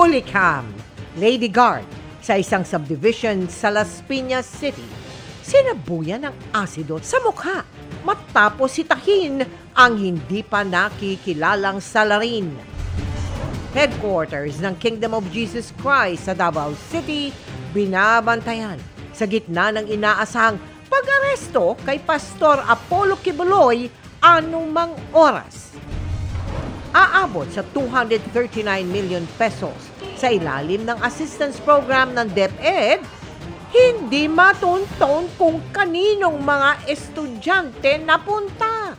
Holycam, Lady Guard sa isang subdivision sa Las Piñas City, sinabuyan ng asido sa mukha matapos sitahin ang hindi pa nakikilalang salarin. Headquarters ng Kingdom of Jesus Christ sa Davao City binabantayan sa gitna ng inaasahang pag-aresto kay Pastor Apollo Quiboloy anumang oras. Aabot sa 239 million pesos sa ilalim ng assistance program ng DepEd, hindi matunton kung kaninong mga estudyante napunta.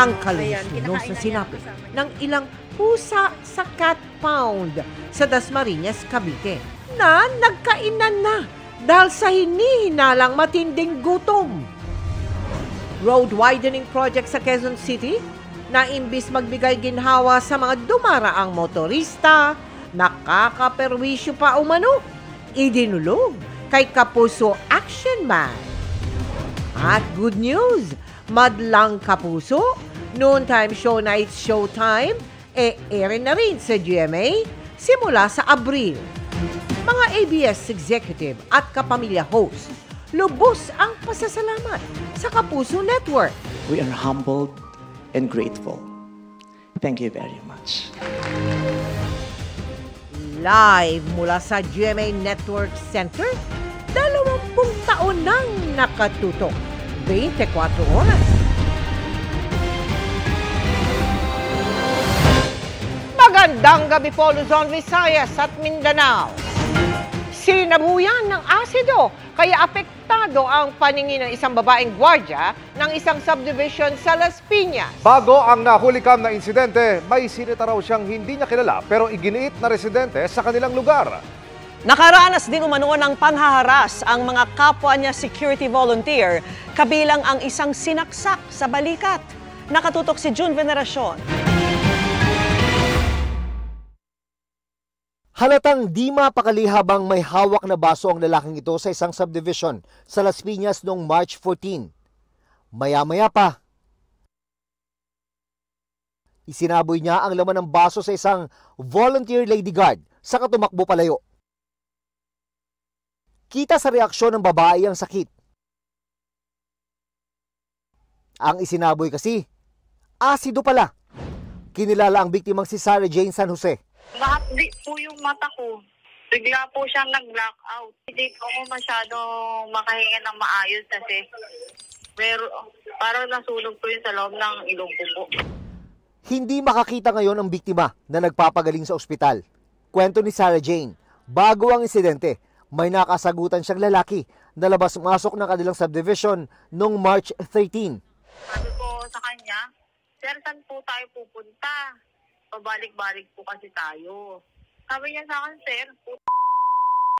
Ang kalusunos na sinabi ng ilang pusa sa cat pound sa Dasmariñas, Cavite na nagkainan na dahil sa hinihinalang matinding gutom. Road widening project sa Quezon City na imbis magbigay ginhawa sa mga dumaraang motorista, nakakaperwisyo pa umano, idinulog kay Kapuso Action Man. At good news, madlang Kapuso, noontime show na It's Showtime, e-air na rin sa GMA simula sa Abril. Mga ABS executive at kapamilya host, lubos ang pasasalamat sa Kapuso Network. We are humbled and grateful. Thank you very much. Live mula sa GMA Network Center, 20 taon nang nakatutok, 24 oras. Magandang gabi po, Luzon, Visayas at Mindanao. Sinabuyan ng asido, kaya apektado ang paningin ng isang babaeng gwardiya ng isang subdivision sa Las Piñas. Bago ang nahulikam na insidente, may sinita raw siyang hindi niya kilala pero iginiit na residente sa kanilang lugar. Nakaranas din umano ng panghaharas ang mga kapwa niya security volunteer, kabilang ang isang sinaksak sa balikat. Nakatutok si June Veneracion. Halatang di mapakalihabang may hawak na baso ang lalaking ito sa isang subdivision sa Las Piñas noong March 14. Maya-maya pa, isinaboy niya ang laman ng baso sa isang volunteer lady guard sa katumakbo palayo. Kita sa reaksyon ng babae ang sakit. Ang isinaboy kasi, asido pala. Kinilala ang biktimang si Sarah Jane San Jose. Mahapdi po yung mata ko. Bigla po siyang nag-blackout. Hindi po ako masyado makahinga ng maayos kasi parang nasunog po yung sa loob ng ilong ko. Hindi makakita ngayon ang biktima na nagpapagaling sa ospital. Kwento ni Sarah Jane, bago ang insidente, may nakasagutan siyang lalaki na labas-masok ng kanilang subdivision noong March 13. Sabi ko sa kanya, "Sir, saan po tayo pupunta? Pabalik-balik po kasi tayo." Sabi niya sa akin, "Sir,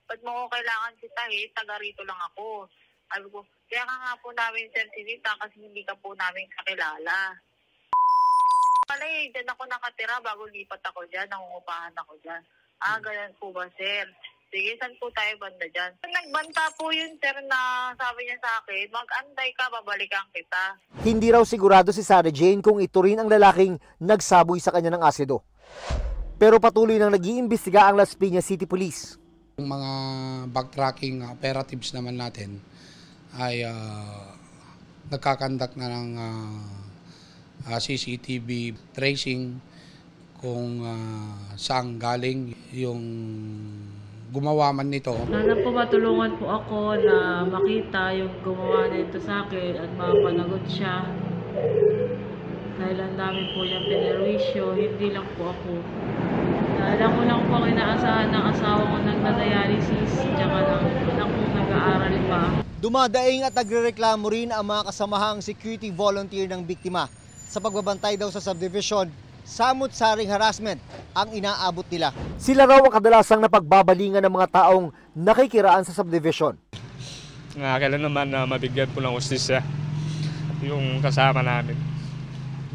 ba't mo ko kailangan sitahin? Taga rito lang ako." Sabi ko, "Kaya ka nga po namin sensinita kasi hindi ka po namin kakilala." "Pala eh, dyan ako nakatira bago lipat ako dyan, nangungupahan ako dyan." "Ah, ganyan po ba, sir? Sige, saan po tayo banda dyan?" Nagbanta po yun, sir, na sabi niya sa akin, "Mag-antay ka, babalikan kita." Hindi raw sigurado si Sarah Jane kung ito rin ang lalaking nagsaboy sa kanya ng asido. Pero patuloy nang nag-iimbestiga ang Las Piñas City Police. Yung mga backtracking operatives naman natin ay nagkakandak na ng CCTV tracing kung saan galing yung gumawa man nito. Sana po matulungan po ako na makita yung gumawa nito sa akin at mapanagot siya. Dahil ang dami po niyang pinerwisyo, hindi lang po ako. Dahil ako lang po ang inaasahan ng asawa ko ng dialysis, tsaka ng anak ko nag-aaral pa. Dumadaing at nagrereklamo rin ang mga kasamahang security volunteer ng biktima sa pagbabantay daw sa subdivision. Samot-saring harassment ang inaabot nila. Sila raw ang kadalasang napagbabalingan ng mga taong nakikiraan sa subdivision. Kailan naman na mabigyan po ng hustisya yung kasama namin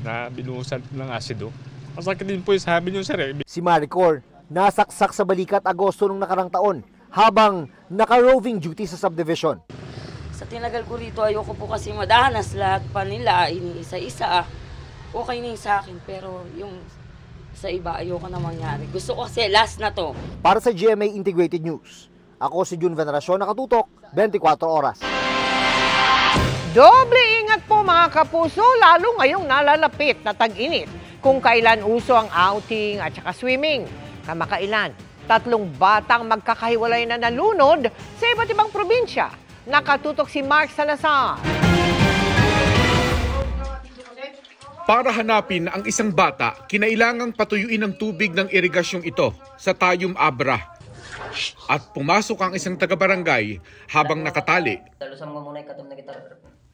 na binuhusan ng asido. Masakit din po yung sabi niyo, sir. Si Maricor, nasaksak sa balikat Agosto nung nakarang taon habang naka-roving duty sa subdivision. Sa tinagal ko rito, ayoko po kasi madahanas lahat pa nila, iniisa-isa. Okay na sa akin, pero yung sa iba, ayoko na mangyari. Gusto ko kasi last na to. Para sa GMA Integrated News, ako si June Veneracion, nakatutok 24 oras. Doble ingat po mga kapuso, lalo ngayong nalalapit na tag-init. Kung kailan uso ang outing at saka swimming, kamakailan, 3 batang magkakahiwalay na nalunod sa iba't ibang probinsya. Nakatutok si Mark Salazar. Para hanapin ang isang bata, kinailangang patuyuin ang tubig ng irigasyong ito sa Tayum Abra. At pumasok ang isang taga-barangay habang nakatali.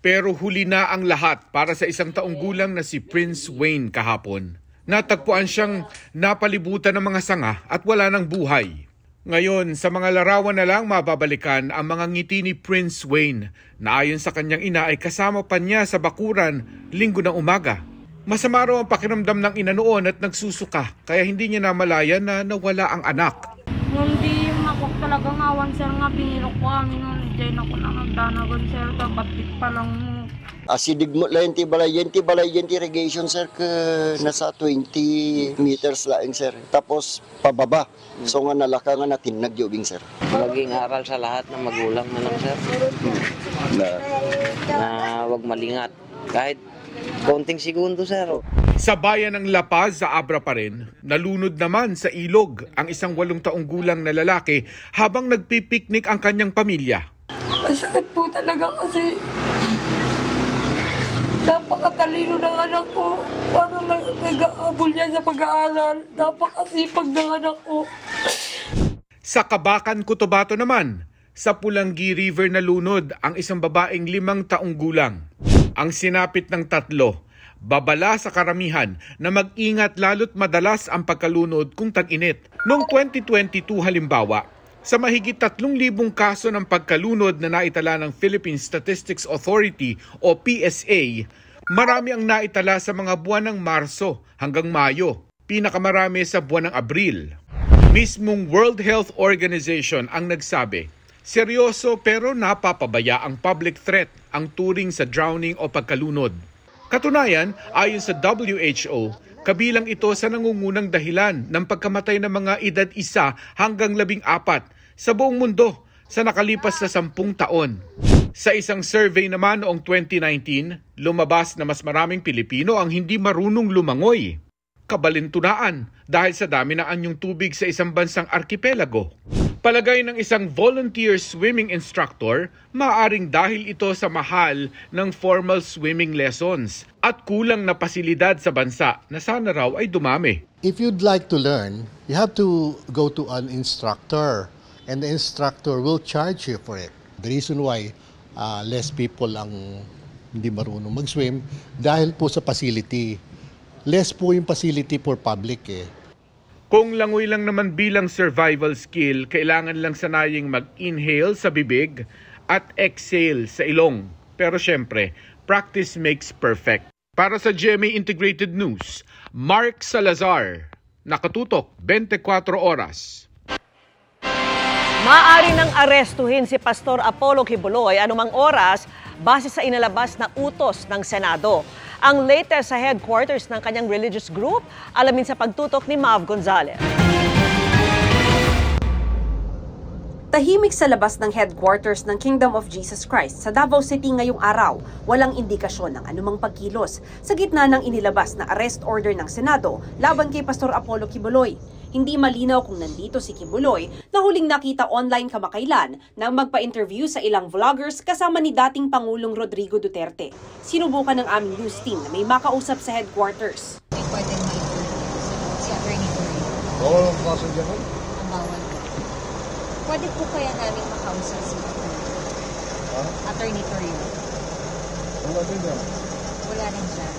Pero huli na ang lahat para sa isang taong gulang na si Prince Wayne kahapon. Natagpuan siyang napalibutan ng mga sanga at wala ng buhay. Ngayon, sa mga larawan na lang mababalikan ang mga ngiti ni Prince Wayne na ayon sa kanyang ina ay kasama pa niya sa bakuran linggo ng umaga. Masama raw ang pakiramdam ng ina noon at nagsusuka kaya hindi niya namalayan na nawala ang anak. Hindi ako talaga ngawan sir nga biniro ko amin nun. Diyan ako na nagdanagon sir. Batik pa lang. Asidig mo lang yung irrigation sir ke nasa 20 meters lang sir. Tapos pababa. So nga nalaka nga natin nagyobing sir. Maging aral sa lahat ng magulang na lang sir. Na wag malingat. Kahit konting segundo sir. Sa bayan ng La Paz, sa Abra pa rin, nalunod naman sa ilog ang isang 8 taong gulang na lalaki habang nagpipiknik ang kanyang pamilya. Masakit po talaga kasi napakatalino ng anak ko. Parang nag-aabol yan sa pag-aaral. Napakasipag ng anak ko. Sa Kabakan, Cotabato naman, sa Pulangi River nalunod ang isang babaeng 5 taong gulang. Ang sinapit ng 3. Babala sa karamihan na mag-ingat lalo't madalas ang pagkalunod kung tag-init. Noong 2022 halimbawa, sa mahigit 3,000 kaso ng pagkalunod na naitala ng Philippine Statistics Authority o PSA, marami ang naitala sa mga buwan ng Marso hanggang Mayo, pinakamarami sa buwan ng Abril. Mismong World Health Organization ang nagsabi, seryoso pero napapabaya ang public threat ang turing sa drowning o pagkalunod. Katunayan, ayon sa WHO, kabilang ito sa nangungunang dahilan ng pagkamatay ng mga edad 1 hanggang 14 sa buong mundo sa nakalipas na 10 taon. Sa isang survey naman noong 2019, lumabas na mas maraming Pilipino ang hindi marunong lumangoy. Kabalintunaan dahil sa dami ng anyong tubig sa isang bansang arkipelago. Palagay ng isang volunteer swimming instructor, maaring dahil ito sa mahal ng formal swimming lessons at kulang na pasilidad sa bansa na sana raw ay dumami. If you'd like to learn, you have to go to an instructor and the instructor will charge you for it. The reason why less people ang hindi marunong mag-swim dahil po sa facility. Less po yung facility for public eh. Kung langoy lang naman bilang survival skill, kailangan lang sanaying mag-inhale sa bibig at exhale sa ilong. Pero syempre, practice makes perfect. Para sa GMA Integrated News, Mark Salazar, nakatutok 24 oras. Maaari nang arestuhin si Pastor Apollo Quiboloy anumang oras base sa inilabas na utos ng Senado. Ang latest sa headquarters ng kanyang religious group, alamin sa pagtutok ni Mav Gonzalez. Tahimik sa labas ng headquarters ng Kingdom of Jesus Christ sa Davao City ngayong araw, walang indikasyon ng anumang pagkilos sa gitna ng inilabas na arrest order ng Senado laban kay Pastor Apollo Quiboloy. Hindi malinaw kung nandito si Quiboloy na huling nakita online kamakailan nang magpa-interview sa ilang vloggers kasama ni dating Pangulong Rodrigo Duterte. Sinubukan ng aming news team na may makausap sa headquarters. Bawal ang kaso dyan ko? Ang bawal ko. Pwede po kaya namin makausap si Attorney Torino? Wala din dyan. Wala din dyan.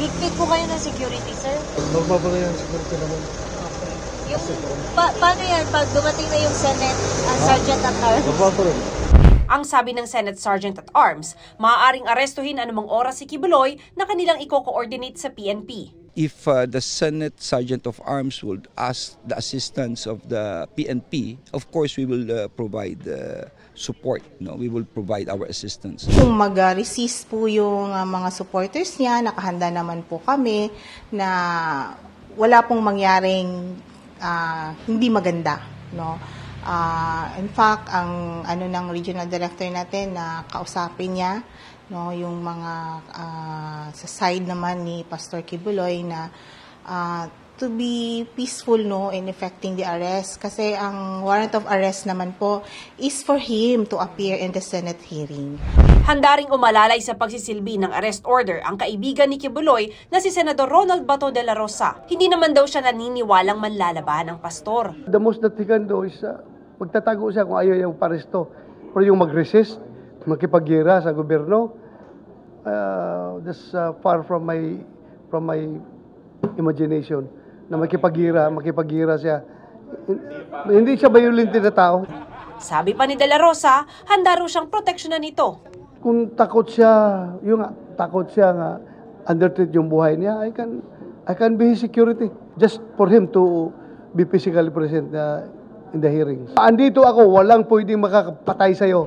Higpit po kayo ng security, sir? Magbabagay ang security naman. Okay. Yung, paano yan pag dumating na yung Senate Sergeant at Arms? Magbabagay. Ang sabi ng Senate Sergeant at Arms, maaaring arestuhin anumang oras si Quiboloy na kanilang i-coordinate sa PNP. If the Senate Sergeant of Arms would ask the assistance of the PNP, of course we will provide support. No? We will provide our assistance. Kung mag-resist po yung mga supporters niya, nakahanda naman po kami na wala pong mangyaring hindi maganda. No? In fact, ang ano ng regional director natin na kausapin niya, no, yung mga sa side naman ni Pastor Quiboloy na to be peaceful, no, in effecting the arrest, kasi ang warrant of arrest naman po is for him to appear in the Senate hearing. Handa ring umalalay sa pagsisilbi ng arrest order ang kaibigan ni Quiboloy na si Senador Ronald Bato de la Rosa. Hindi naman daw siya naniniwalang manlalaban ang pastor. The most natigan daw is magtatago siya kung ayaw yung paresto, pero yung mag-resist, makipagira sa gobyerno, that's far from my imagination na makipagira siya. Hindi siya violent na tao. Sabi pa ni De La Rosa, handa raw siyang proteksyonan nito. Kung takot siya, takot siya nga undertreat yung buhay niya, I can be his security just for him to be physically present in the hearings. Andito ako, walang pwedeng makakapatay sa iyo.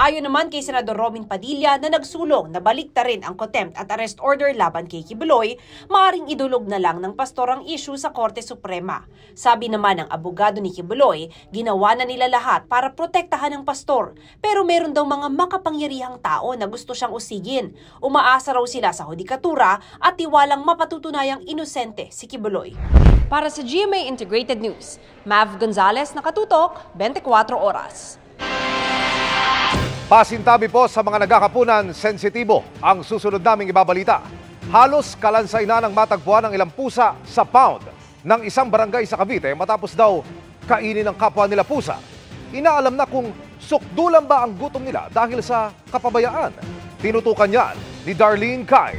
Ayon naman kay Senador Robin Padilla na nagsulong na baliktarin ang contempt at arrest order laban kay Quiboloy, maaring idulog na lang ng pastor ang issue sa Korte Suprema. Sabi naman ng abogado ni Quiboloy, ginawa na nila lahat para protektahan ang pastor, pero meron daw mga makapangyarihang tao na gusto siyang usigin. Umaasa raw sila sa hudikatura at tiwalang mapatutunayang inosente si Quiboloy. Para sa GMA Integrated News, Mav Gonzalez, nakatutok 24 oras. Pasintabi po sa mga nagkakapunan, sensitibo ang susunod naming ibabalita. Halos kalansay na ng matagpuan ng ilang pusa sa pound ng isang barangay sa Cavite matapos daw kainin ng kapwa nila pusa. Inaalam na kung sukdulan ba ang gutom nila dahil sa kapabayaan. Tinutukan yan ni Darlene Kai.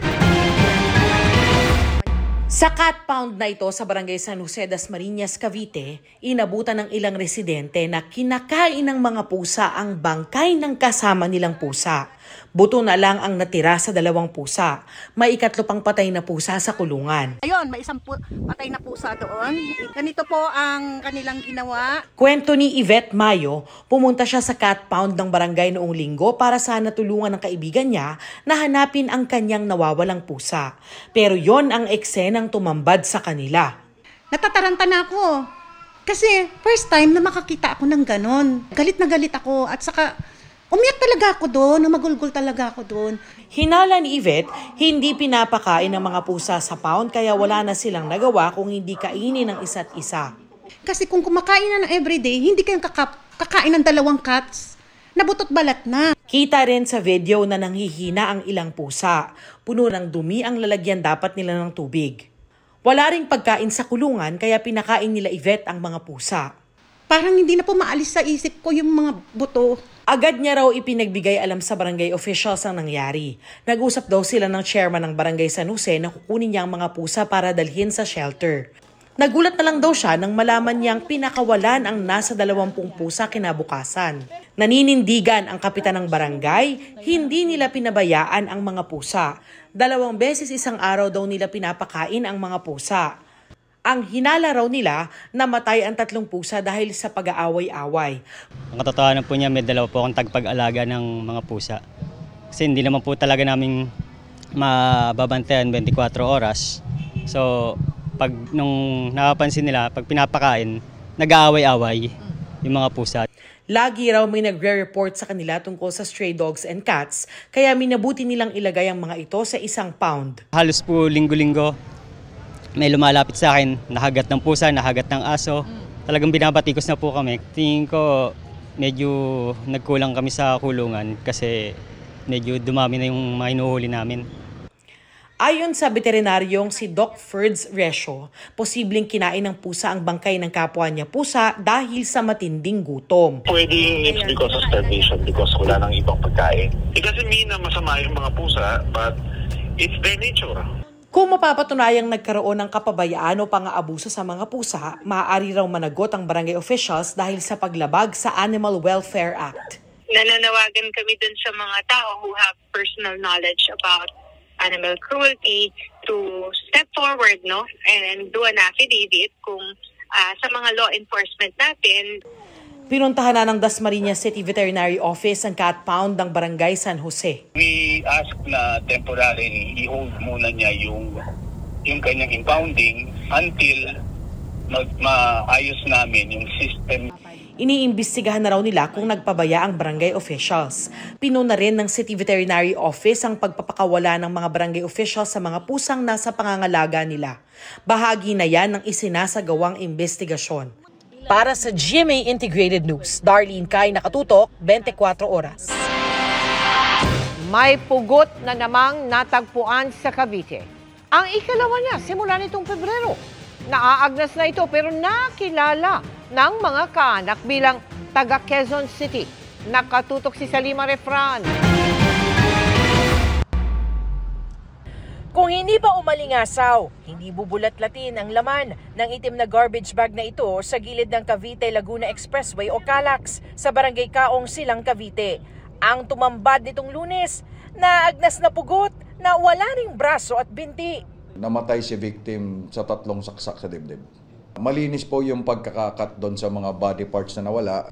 Sa cat pound na ito sa barangay San Jose das Marinas, Cavite, inabutan ng ilang residente na kinakain ng mga pusa ang bangkay ng kasama nilang pusa. Buto na lang ang natira sa dalawang pusa. May ikatlo pang patay na pusa sa kulungan. Ayun, may isang patay na pusa doon. Ganito po ang kanilang ginawa. Kwento ni Yvette Mayo, pumunta siya sa cat pound ng barangay noong Linggo para sana tulungan ng kaibigan niya na hanapin ang kanyang nawawalang pusa. Pero yon ang eksenang tumambad sa kanila. Natataranta na ako. Kasi first time na makakita ako ng ganon. Galit na galit ako at saka umiyak talaga ako doon, magulgul talaga ako doon. Hinala ni Yvette, hindi pinapakain ng mga pusa sa pound kaya wala na silang nagawa kung hindi kainin ng isa't isa. Kasi kung kumakain na ng everyday, hindi kayong kakain ng dalawang cats. Nabutot balat na. Kita rin sa video na nanghihina ang ilang pusa. Puno ng dumi ang lalagyan dapat nila ng tubig. Wala ring pagkain sa kulungan kaya pinakain nila Yvette ang mga pusa. Parang hindi na po maalis sa isip ko yung mga buto. Agad niya raw ipinagbigay alam sa barangay officials ang nangyari. Nag-usap daw sila ng chairman ng barangay San Jose na kukunin niya ang mga pusa para dalhin sa shelter. Nagulat na lang daw siya nang malaman niyang pinakawalan ang nasa 20 pusa kinabukasan. Naninindigan ang kapitan ng barangay, hindi nila pinabayaan ang mga pusa. 2 beses isang araw daw nila pinapakain ang mga pusa. Ang hinala raw nila, namatay ang 3 pusa dahil sa pag-aaway-away. Ang katotohanan po niya, may 2 po akong tagpag-alaga ng mga pusa. Kasi hindi naman po talaga namin mababantayan 24 oras. So, pag nung napapansin nila, pag pinapakain, nag-aaway-away yung mga pusa. Lagi raw may nagre-report sa kanila tungkol sa stray dogs and cats, kaya minabuti nilang ilagay ang mga ito sa isang pound. Halos po linggo-linggo, may lumalapit sa akin, nahagat ng pusa, nahagat ng aso. Talagang binabatikos na po kami. Tingin ko medyo nagkulang kami sa kulungan kasi medyo dumami na yung mga inuhuli namin. Ayon sa veterinaryong si Doc Ferds Resho, posibleng kinain ng pusa ang bangkay ng kapwa niya pusa dahil sa matinding gutom. Pwedeng it's because of starvation, because wala nang ibang pagkain. It doesn't mean na masama yung mga pusa, but it's their nature. Kung mapapatunayang nagkaroon ng kapabayaan o pang-aabuso sa mga pusa, maaari raw managot ang barangay officials dahil sa paglabag sa Animal Welfare Act. Nananawagan kami dun sa mga tao who have personal knowledge about animal cruelty to to step forward, no, and do an affidavit kung sa mga law enforcement natin. Pinuntahan na ng Dasmariñas City Veterinary Office ang cat pound ng Barangay San Jose. We ask na temporarily i-hold muna niya yung kanyang impounding until maayos namin yung system. Iniimbestigahan na raw nila kung nagpabaya ang barangay officials. Pinuna rin ng City Veterinary Office ang pagpapakawala ng mga barangay officials sa mga pusang nasa pangangalaga nila. Bahagi na yan ng isinasagawang investigasyon. Para sa GMA Integrated News, Darlene Kai, nakatutok, 24 oras. May pugot na namang natagpuan sa Cavite. Ang ikalawa niya simula nitong Pebrero. Naaagnas na ito pero nakilala ng mga kaanak bilang taga Quezon City. Nakatutok si Salima Refran. Kung hindi pa umalingasaw, hindi bubulat-latin ang laman ng itim na garbage bag na ito sa gilid ng Cavite Laguna Expressway o Calax sa Barangay Kaong Silang, Cavite. Ang tumambad nitong Lunes, naagnas na pugot na wala ring braso at binti. Namatay si victim sa 3 saksak sa dibdib. Malinis po yung pagkakakat doon sa mga body parts na nawala.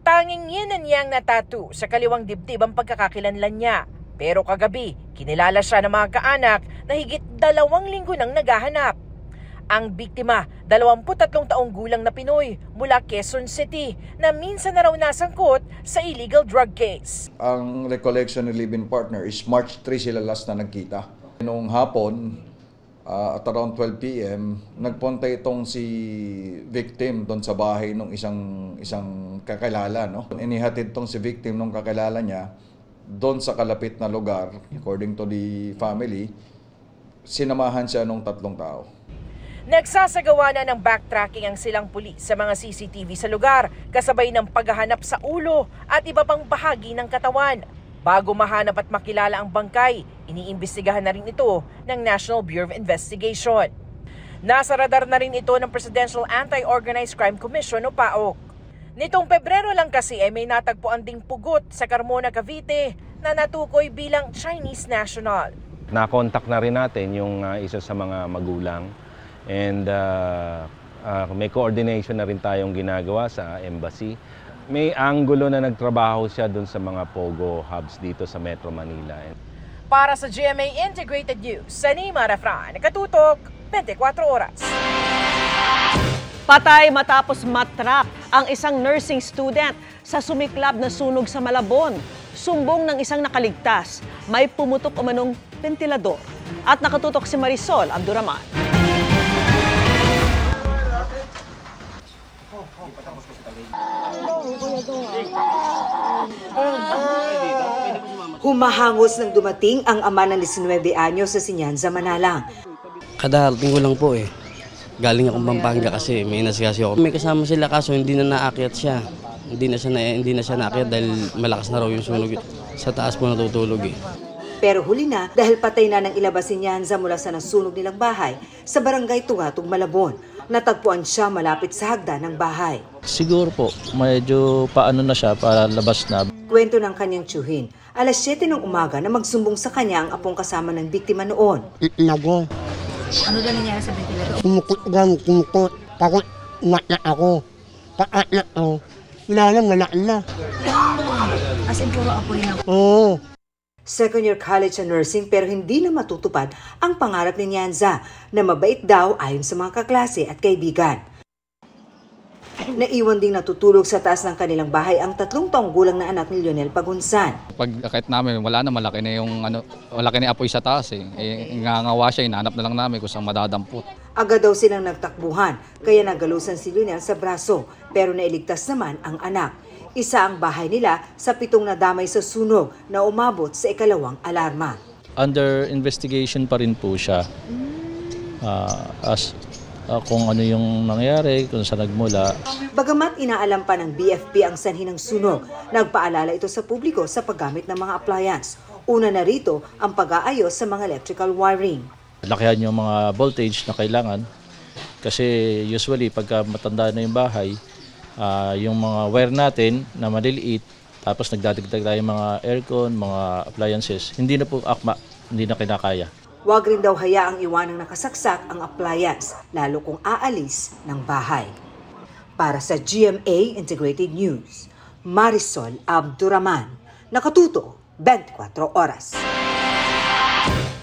Tanging yin and yang na tattoo sa kaliwang dibdib ang pagkakakilanlan niya. Pero kagabi, kinilala siya ng mga kaanak na higit 2 linggo nang naghahanap. Ang biktima, 23 taong gulang na Pinoy mula Quezon City na minsan na raw nasangkot sa illegal drug case. Ang recollection ng live-in partner is March 3 sila last na nagkita. Noong hapon, at around 12 p.m, nagpunta itong si victim doon sa bahay ng isang kakilala. No? Inihatid itong si victim ng kakilala niya doon sa kalapit na lugar. According to the family, sinamahan siya ng 3 tao. Nagsasagawa na ng backtracking ang silang pulis sa mga CCTV sa lugar, kasabay ng paghahanap sa ulo at iba pang bahagi ng katawan. Bago mahanap at makilala ang bangkay, iniimbestigahan na rin ito ng National Bureau of Investigation. Nasa radar na rin ito ng Presidential Anti-Organized Crime Commission o PAOC. Nitong Pebrero lang kasi ay may natagpuan ding pugot sa Carmona, Cavite na natukoy bilang Chinese national. Nakontak na rin natin yung isa sa mga magulang. And may coordination na rin tayong ginagawa sa embassy. May anggulo na nagtrabaho siya dun sa mga Pogo hubs dito sa Metro Manila. Para sa GMA Integrated News, Sanima Refran, nakatutok, 24 oras. Patay matapos matrap ang isang nursing student sa sumiklab na sunog sa Malabon. Sumbong ng isang nakaligtas, may pumutok umanong ventilador. At nakatutok si Marisol Abduraman. Humahangos nang dumating ang ama ng 19 anyo sa Sinyanza, Manala. Kadarating ko lang po eh. Galing akong Pampanga kasi may nasigasyo ako. May kasama sila kaso hindi na naakyat siya. Hindi na siya naakyat dahil malakas na raw yung sunog. Sa taas po natutulog eh. Pero huli na dahil patay na ng ilabas Sinyanza mula sa nasunog nilang bahay sa Barangay Tungatog, Malabon. Natagpuan siya malapit sa hagdan ng bahay. Siguro po, medyo paano na siya, para labas na. Kwento ng kanyang tiyuhin, alas 7 ng umaga na magsumbong sa kanya ang apong kasama ng biktima noon. Lago. Ano daw nangyari sa biktima? Kumukot. Takot, umatla ako. Paatla ako. Inalam, nalain na. As in, puro apoy na. Oo. Second year college and nursing pero hindi na matutupad ang pangarap ni Nyanza na mabait daw ayon sa mga kaklase at kaibigan. Naiwan ding natutulog sa taas ng kanilang bahay ang 3 taong gulang na anak ni Lionel Pagunsan. Pag-akit namin, wala na, malaki na apoy sa taas eh. Ngangawa siya, inaanap na lang namin kung saan madadampot. Agad daw silang nagtakbuhan, kaya nagalusan si Lionel sa braso pero nailigtas naman ang anak. Isa ang bahay nila sa 7 nadamay sa sunog na umabot sa ikalawang alarma. Under investigation pa rin po siya. Kung ano yung nangyari, kung saan nagmula. Bagamat inaalam pa ng BFP ang sanhi ng sunog, nagpaalala ito sa publiko sa paggamit ng mga appliance. Una na rito ang pag-aayos sa mga electrical wiring. Lakihan yung mga voltage na kailangan kasi usually pagka matanda na yung bahay, yung mga wire natin na maliliit, tapos nagdadagdag tayo mga aircon, mga appliances, hindi na po akma, hindi na kinakaya. Huwag rin daw hayaang iwanang nakasaksak ang appliance, lalo kung aalis ng bahay. Para sa GMA Integrated News, Marisol Abduraman, nakatuto 24 oras.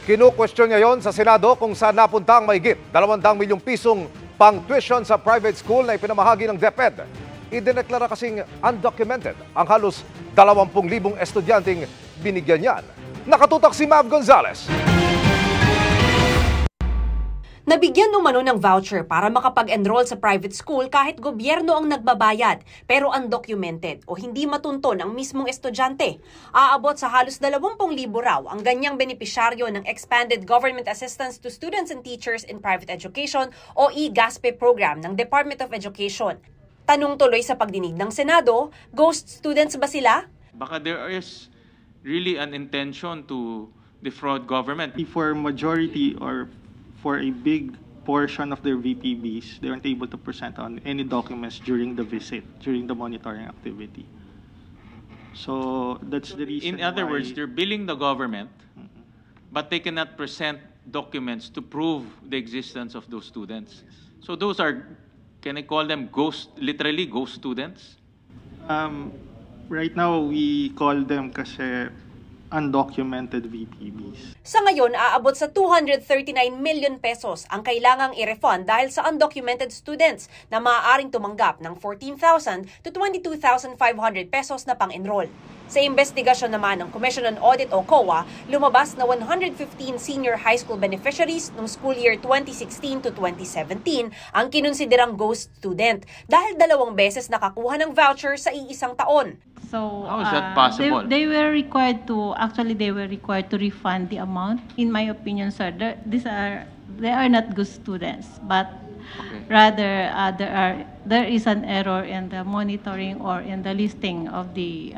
Kinu-question ngayon sa Senado kung saan napunta ang mahigit 200 milyong pisong pang-tuition sa private school na ipinamahagi ng DepEd. Idineklara kasing undocumented ang halos 20,000 estudyanteng binigyan niyan. Nakatutok si Mav Gonzalez. Nabigyan umano ng voucher para makapag-enroll sa private school kahit gobyerno ang nagbabayad pero undocumented o hindi matunton ang mismong estudyante. Aabot sa halos 20,000 raw ang ganyang benepisyaryo ng Expanded Government Assistance to Students and Teachers in Private Education o EGASPE program ng Department of Education. Tanong tuloy sa pagdinig ng Senado, ghost students ba sila? Baka there is really an intention to defraud government. For majority or for a big portion of their VPBs, they weren't able to present on any documents during the visit, during the monitoring activity. So that's the reason. In other words, they're billing the government, but they cannot present documents to prove the existence of those students. So those are, can I call them ghost, literally ghost students? Right now, we call them kasi undocumented VPBs. Sa ngayon, aabot sa 239 million pesos ang kailangang i-refund dahil sa undocumented students na maaaring tumanggap ng 14,000 to 22,500 pesos na pang-enroll. Sa investigasyon naman ng Commission on Audit o COA, lumabas na 115 senior high school beneficiaries noong school year 2016 to 2017 ang kinonsiderang ghost student dahil 2 beses nakakuha ng voucher sa iisang taon. So, how is that possible? They were required to, actually they were required to refund the amount. In my opinion, sir, they are not good students, but okay, rather there is an error in the monitoring or in the listing of the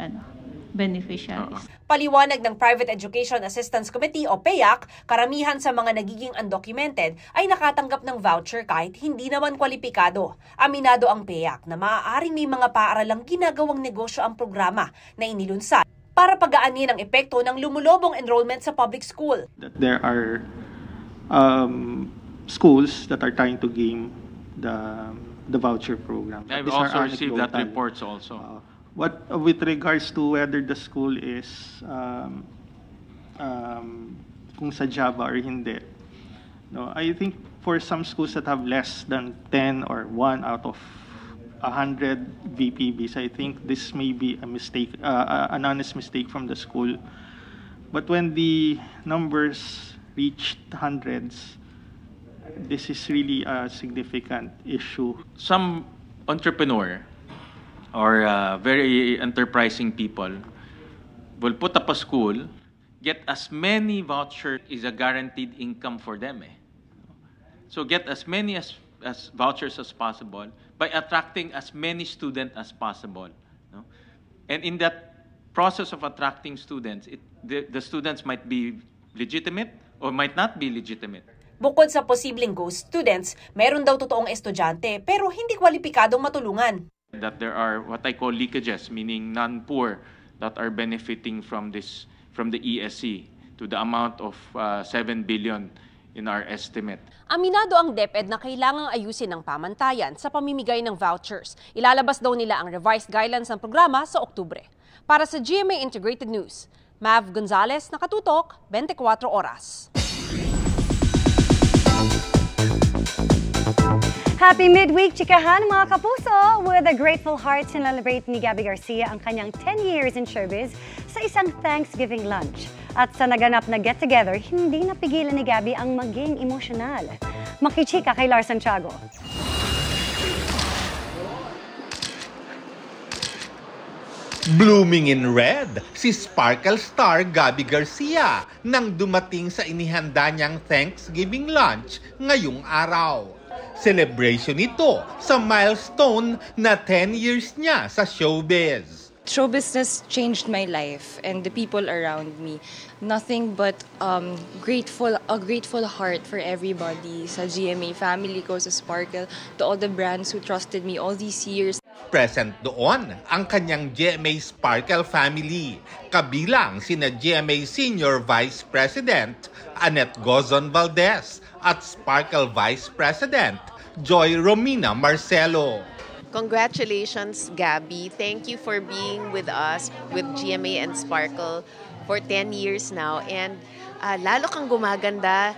beneficiaries. Paliwanag ng Private Education Assistance Committee o PEAC, karamihan sa mga nagiging undocumented ay nakatanggap ng voucher kahit hindi naman kwalipikado. Aminado ang PEAC na maaaring may mga paaralang ginagawang negosyo ang programa na inilunsad para pagaanin ang epekto ng lumulubong enrollment sa public school. There are schools that are trying to game the voucher program. I've also received that reports also. What with regards to whether the school is kung sa Java or hindi, no, I think for some schools that have less than 10 or 1 out of 100 VPBs, I think this may be a mistake, an honest mistake from the school. But when the numbers reached hundreds, this is really a significant issue. Some entrepreneur or very enterprising people will put up a school, get as many vouchers is a guaranteed income for them. So get as many as vouchers as possible by attracting as many students as possible. No? And in that process of attracting students, the students might be legitimate or might not be legitimate. Bukod sa posibleng ghost students, meron daw totoong estudyante pero hindi kwalipikadong matulungan. That there are what I call leakages, meaning non-poor that are benefiting from this, from the ESC to the amount of 7 billion in our estimate. Aminado ang DepEd na kailangang ayusin ang pamantayan sa pamimigay ng vouchers. Ilalabas daw nila ang revised guidelines ng programa sa Oktubre. Para sa GMA Integrated News, Mav Gonzalez, nakatutok 24 oras. Happy midweek, chikahan, mga kapuso! With a grateful heart, sinelebrate ni Gabby Garcia ang kanyang 10 years in showbiz sa isang Thanksgiving lunch. At sa naganap na get-together, hindi napigilan ni Gabby ang maging emosyonal. Makichika kay War Santiago. Blooming in red, si Sparkle Star Gabby Garcia nang dumating sa inihanda niyang Thanksgiving lunch ngayong araw. Celebration ito sa milestone na 10 years niya sa showbiz. Show business changed my life and the people around me. Nothing but a grateful heart for everybody, sa GMA family ko, sa Sparkle, to all the brands who trusted me all these years. Present doon ang kanyang GMA Sparkle family, kabilang sina GMA Senior Vice President Annette Gozon-Valdes at Sparkle Vice President Joy Romina Marcelo. Congratulations, Gabby. Thank you for being with us with GMA and Sparkle for 10 years now. And lalo kang gumaganda,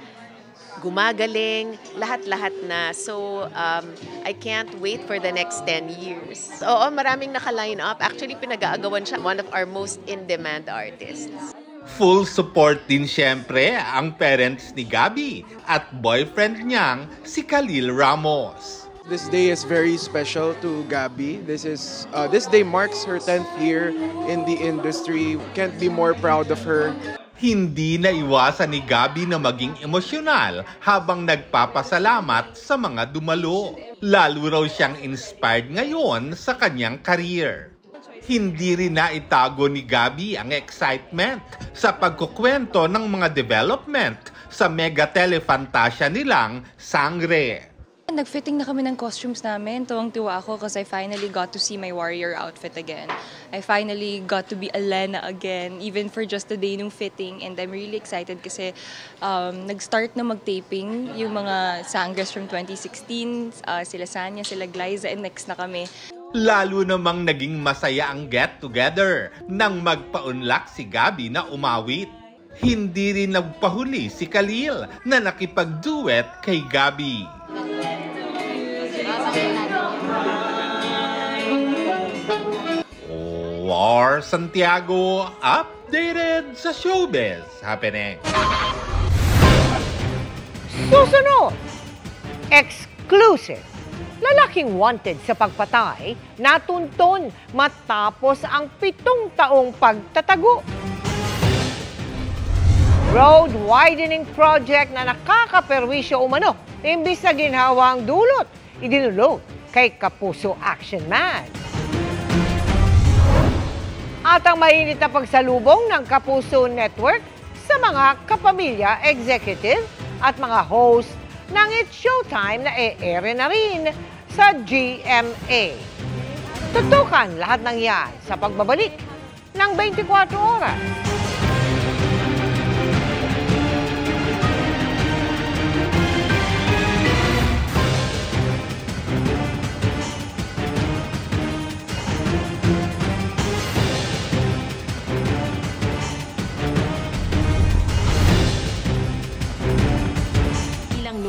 gumagaling, lahat-lahat na. So, I can't wait for the next 10 years. Oo, maraming naka-line up. Actually, pinag-aagawan siya one of our most in-demand artists. Full support din siyempre ang parents ni Gabby at boyfriend niyang si Khalil Ramos. This day is very special to Gabby. This day marks her 10th year in the industry. Can't be more proud of her. Hindi naiwasan ni Gabby na maging emosyonal habang nagpapasalamat sa mga dumalo. Lalo raw siyang inspired ngayon sa kanyang career. Hindi rin naitago ni Gabby ang excitement sa pagkukwento ng mga development sa mega telefantasya nilang Sangre. Nag-fitting na kami ng costumes namin. Tuwang-tuwa ako kasi I finally got to see my warrior outfit again. I finally got to be Elena again, even for just the day nung fitting. And I'm really excited kasi nag-start na mag-taping yung mga sangres from 2016, si Lasanya, si Lagliza, and next na kami. Lalo namang naging masaya ang get-together nang magpaunlak si Gabby na umawit. Hindi rin nagpahuli si Khalil na nakipag-duet kay Gabby. War Santiago, updated sa showbiz happening. Susunod, exclusive. Lalaking wanted sa pagpatay, natuntun matapos ang 7 taong pagtatago. Road widening project na nakakaperwisyo umano, imbis na ginhawang dulot, idinulot kay Kapuso Action Man. At ang mainit na pagsalubong ng Kapuso Network sa mga kapamilya executive at mga host ng It's Showtime na e-air na rin sa GMA. Tutukan lahat ng yan sa pagbabalik ng 24 oras.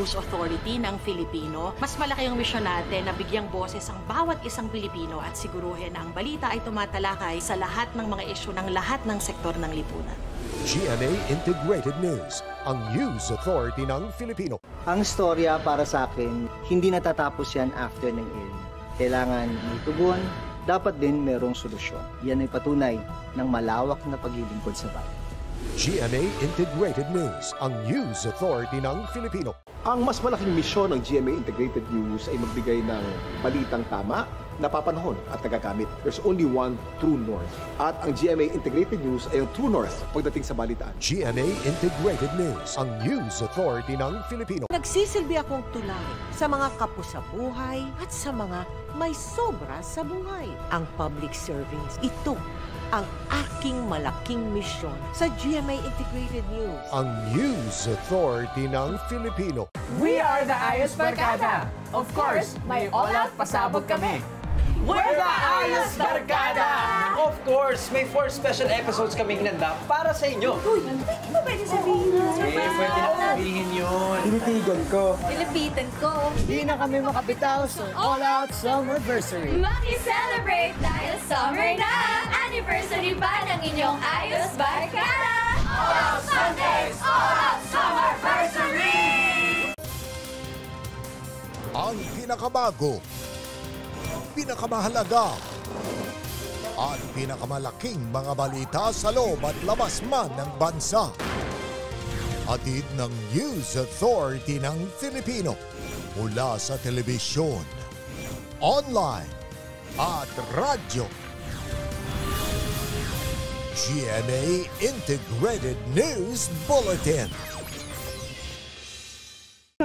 Authority ng Filipino, mas malaki ang misyon natin na bigyang boses ang bawat isang Pilipino at siguruhin na ang balita ay tumatalakay sa lahat ng mga isyu ng lahat ng sektor ng lipunan. GMA Integrated News, ang news authority ng Filipino. Ang storya para sa akin, hindi natatapos yan after ng airing. Kailangan may tugon, dapat din merong solusyon. Yan ay patunay ng malawak na paglilingkod sa bayan. GMA Integrated News, ang news authority ng Filipino. Ang mas malaking misyon ng GMA Integrated News ay magbigay ng balitang tama, napapanahon at nagagamit. There's only one True North. At ang GMA Integrated News ay ang True North pagdating sa balitaan. GMA Integrated News, ang news authority ng Filipino. Nagsisilbi akong tulay sa mga kapusabuhay at sa mga may sobra sa buhay. Ang public servants, ito ang aking malaking misyon sa GMA Integrated News. Ang news authority ng Filipino. We are the Ayos Barkada. Of course, may all-out pasabog kami. We're the Ayos Barkada! Of course, may 4 special episodes kaming nanda para sa inyo. Uy, hindi mo pwede sabihin yun. Eh, pwede na sabihin yun. Initigan ko. Ilipitan ko. Hindi na kami makapitaw sa all-out summerversary. Maki-celebrate dahil summer na! Anniversary ba ng inyong Ayos Barkada? All-out Sundays! All-out summerversary! Ang pinakabago, pinakamahalaga at pinakamalaking mga balita sa loob at labas man ng bansa. Atid ng News Authority ng Filipino mula sa telebisyon, online at radyo. GMA Integrated News Bulletin.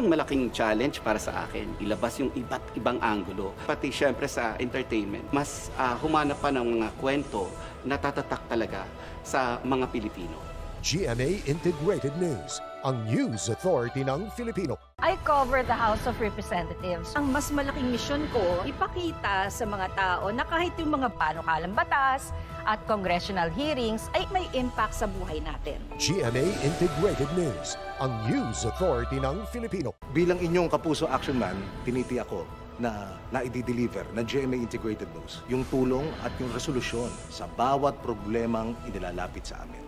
ang malaking challenge para sa akin, ilabas yung iba't ibang anggulo. Pati syempre sa entertainment, mas humanap pa ng mga kwento na tatatak talaga sa mga Pilipino. GMA Integrated News, ang news authority ng Filipino. I cover the House of Representatives. Ang mas malaking misyon ko, ipakita sa mga tao na kahit yung mga panukalang batas at congressional hearings ay may impact sa buhay natin. GMA Integrated News, ang news authority ng Filipino. Bilang inyong Kapuso Action Man, tiniti ako na naidideliver na GMA Integrated News yung tulong at yung resolusyon sa bawat problemang inilalapit sa amin.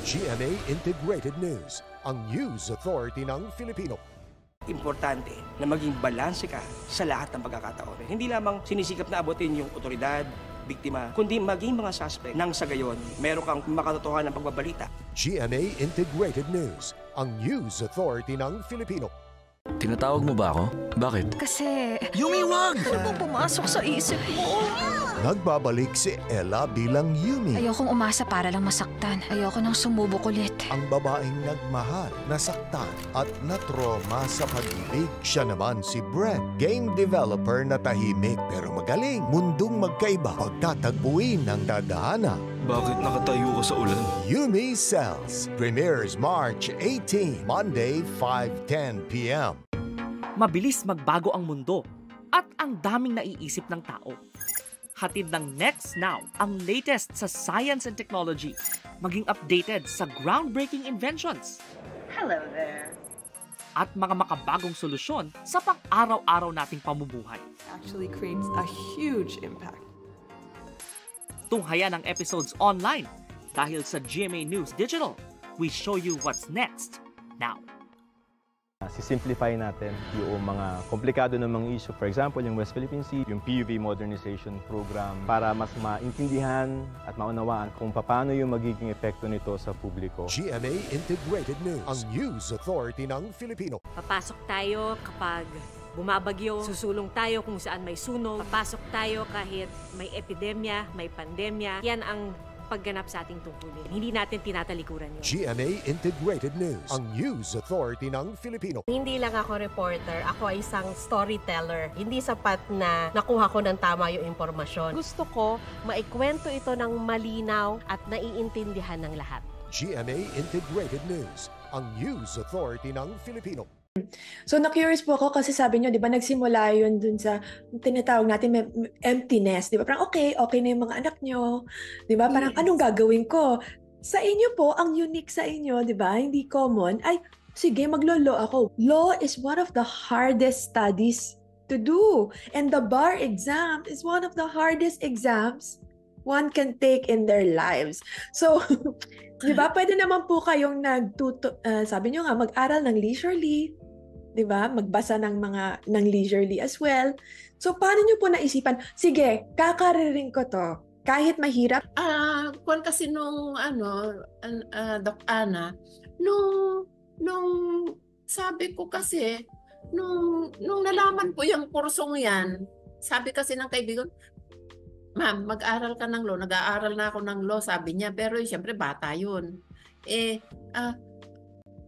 GMA Integrated News, ang news authority ng Filipino. Importante na maging balanse ka sa lahat ng pagkakataon. Hindi lamang sinisikap na abutin yung otoridad, biktima, kundi maging mga suspect nang sa gayon, meron kang makatotohanan ng pagbabalita. GMA Integrated News, ang news authority ng Filipino. Tinatawag mo ba ako? Bakit? Kasi... Yumi Wang! Ano bang pumasok sa isip mo? Nagbabalik si Ella bilang Yumi. Ayokong umasa para lang masaktan. Ayoko nang sumubok ulit. Ang babaeng nagmahal, nasaktan at natroma sa pag-ibig. Siya naman si Brett, game developer na tahimik pero magaling. Mundong magkaiba, pagtatagpuin ng dadahana. Bakit nakatayo ka sa ulan? Yumi Cells premieres March 18, Monday, 5:10 p.m. Mabilis magbago ang mundo at ang daming naiisip ng tao. Hatid ng Next Now, ang latest sa science and technology, maging updated sa groundbreaking inventions. Hello there. At mga makabagong solusyon sa pang-araw-araw nating pamumuhay. Actually creates a huge impact. Tunghaya ng episodes online dahil sa GMA News Digital. We show you what's next now. Sisimplify natin yung mga komplikado ng mga issue. For example, yung West Philippine Sea, yung PUV Modernization Program para mas maintindihan at maunawaan kung paano yung magiging epekto nito sa publiko. GMA Integrated News, ang news authority ng Filipino. Papasok tayo kapag bumabagyo, susulong tayo kung saan may sunog, papasok tayo kahit may epidemya, may pandemya. Yan ang pagganap sa ating tungkulin. Hindi natin tinatalikuran yun. GMA Integrated News, ang news authority ng Filipino. Hindi lang ako reporter, ako ay isang storyteller. Hindi sapat na nakuha ko ng tama yung impormasyon. Gusto ko maikwento ito ng malinaw at naiintindihan ng lahat. GMA Integrated News, ang news authority ng Filipino. So na-curious po ako kasi sabi niyo, 'di ba, nagsimula 'yun dun sa tinatawag natin emptiness, 'di ba? Parang okay na 'yung mga anak niyo, 'di ba? Parang anong gagawin ko? Sa inyo po, ang unique sa inyo, 'di ba? Hindi common. Ay, sige, maglo-law ako. Law is one of the hardest studies to do, and the bar exam is one of the hardest exams one can take in their lives. So, di ba, pwede naman po kayong sabi nyo nga, mag-aral ng leisurely, di ba, magbasa ng leisurely as well. So, paano nyo po naisipan, sige, kakaririn ko to, kahit mahirap? Kung kasi nung, Doc Ana, nung sabi ko kasi, nung nalaman po yung kursong yan, sabi kasi ng kaibigan, "Ma'am, mag-aral ka ng law." Nag-aaral na ako ng law, sabi niya. Pero siyempre, bata yun.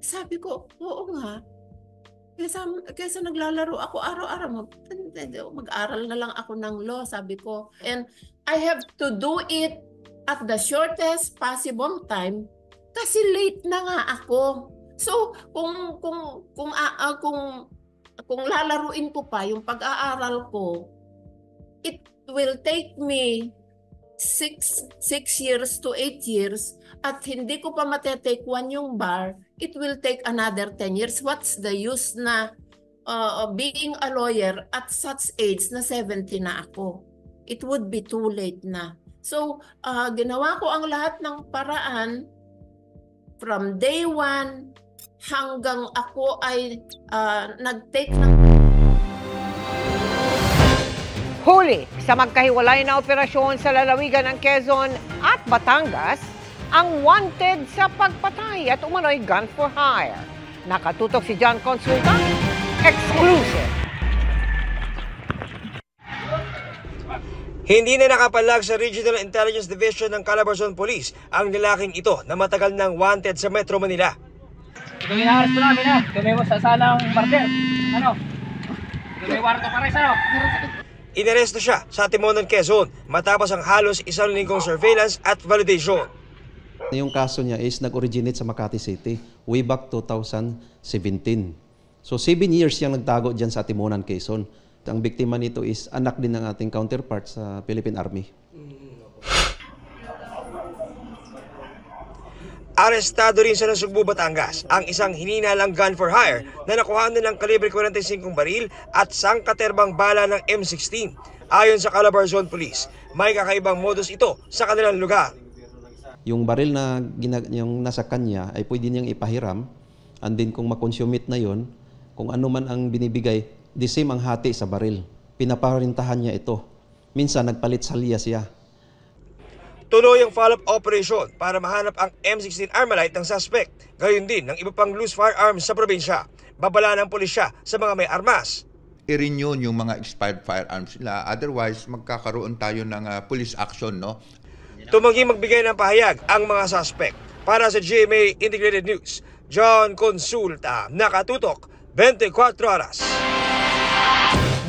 Sabi ko, oo nga. Kesa naglalaro ako araw-araw, mag-aral na lang ako ng law, sabi ko. And I have to do it at the shortest possible time kasi late na nga ako. So, kung lalaruin ko pa yung pag-aaral ko, it will take me 6 years to 8 years at hindi ko pa matetake 1 yung bar, it will take another 10 years. What's the use na being a lawyer at such age na 70 na ako? It would be too late na. So, ginawa ko ang lahat ng paraan from day 1 hanggang ako ay nag-take ng... Huli sa magkahiwalay na operasyon sa lalawigan ng Quezon at Batangas, ang wanted sa pagpatay at umano'y gun for hire. Nakatutok si John Consulta, exclusive. Hindi na nakapalag sa Regional Intelligence Division ng Calabarzon Police ang lalaking ito na matagal nang wanted sa Metro Manila. Gawin na aras po namin ha. Gawin sa salang barter. Ano? Gawin warto pa rin sa'yo. Inaresto siya sa Timonan, Quezon matapos ang halos isang linggong surveillance at validation. Yung kaso niya is nag-originate sa Makati City way back 2017. So 7 years siyang nagtago dyan sa Timonan, Quezon. Ang biktima nito is anak din ng ating counterpart sa Philippine Army. Arestado rin sa Nasugbu, Batangas, ang isang hininalang gun for hire na nakuhaan ng kalibre 45 baril at sangkaterbang bala ng M16. Ayon sa Calabar Zone Police, may kakaibang modus ito sa kanilang lugar. Yung baril na yung nasa kanya ay pwede niyang ipahiram, and then kung makonsumit na yon, kung ano man ang binibigay, the same ang hati sa baril. Pinaparintahan niya ito. Minsan nagpalit salya siya. Tuloy ang follow-up operation para mahanap ang M16 Armalite ng suspect. Gayon din ng iba pang loose firearms sa probinsya. Babala ng pulisya sa mga may armas. I-renew yung mga expired firearms nila. Otherwise, magkakaroon tayo ng police action, no? Tumanggi magbigay ng pahayag ang mga suspect. Para sa GMA Integrated News, John Consulta, nakatutok 24 oras.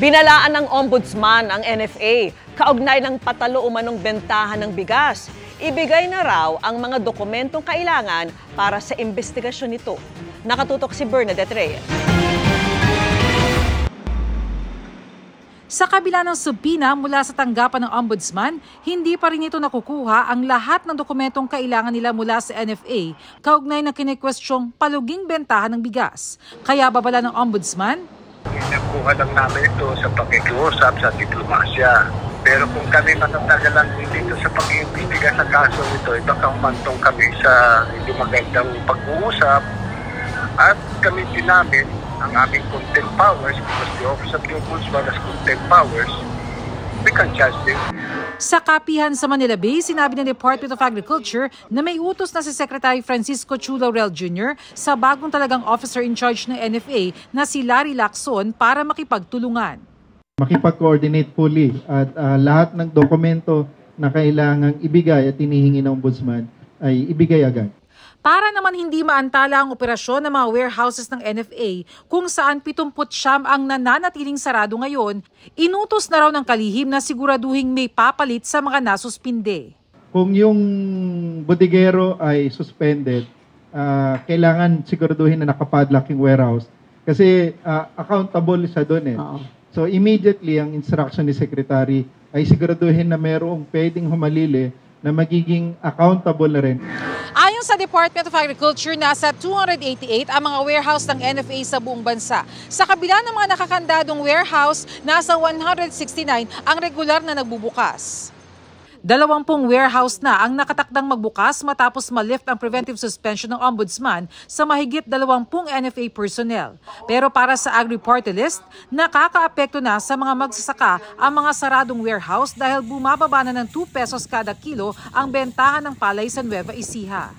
Binalaan ng ombudsman ang NFA kaugnay ng patalo umanong bentahan ng bigas. Ibigay na raw ang mga dokumentong kailangan para sa investigasyon nito. Nakatutok si Bernadette Reyes. Sa kabila ng subpoena mula sa tanggapan ng ombudsman, hindi pa rin ito nakukuha ang lahat ng dokumentong kailangan nila mula sa NFA kaugnay ng kinekwestiyong paluging bentahan ng bigas. Kaya babala ng ombudsman, "Nakuha lang namin ito sa pakikiusap sa diplomasya. Pero kung kami matatagalan dito sa pag-iimbestiga sa kaso nito, baka humantong kami sa hindi magandang pag-uusap at kami dinamin ang aming content powers because the Office of the Ombudsman has content powers. We can charge them." Sa kapihan sa Manila Bay, sinabi ng Department of Agriculture na may utos na si Secretary Francisco Chu Laurel Jr. sa bagong talagang officer in charge ng NFA na si Larry Lacson para makipagtulungan. "Makipag-coordinate fully at lahat ng dokumento na kailangang ibigay at hinihingi ng ombudsman ay ibigay agad." Para naman hindi maantala ang operasyon ng mga warehouses ng NFA kung saan 79 ang nananatiling sarado ngayon, inutos na raw ng kalihim na siguraduhin may papalit sa mga nasuspinde. "Kung yung botigero ay suspended, kailangan siguraduhin na nakapadlock yung warehouse kasi accountable siya doon eh. So immediately, ang instruction ni Secretary ay siguraduhin na mayroong pwedeng humalili na magiging accountable na rin." Ayon sa Department of Agriculture, nasa 288 ang mga warehouse ng NFA sa buong bansa. Sa kabila ng mga nakakandadong warehouse, nasa 169 ang regular na nagbubukas. 20 warehouse na ang nakatakdang magbukas matapos malift ang preventive suspension ng ombudsman sa mahigit 20 NFA personnel. Pero para sa agri-party list, nakakaapekto na sa mga magsasaka ang mga saradong warehouse dahil bumababa na ng 2 pesos kada kilo ang bentahan ng palay sa Nueva Ecija.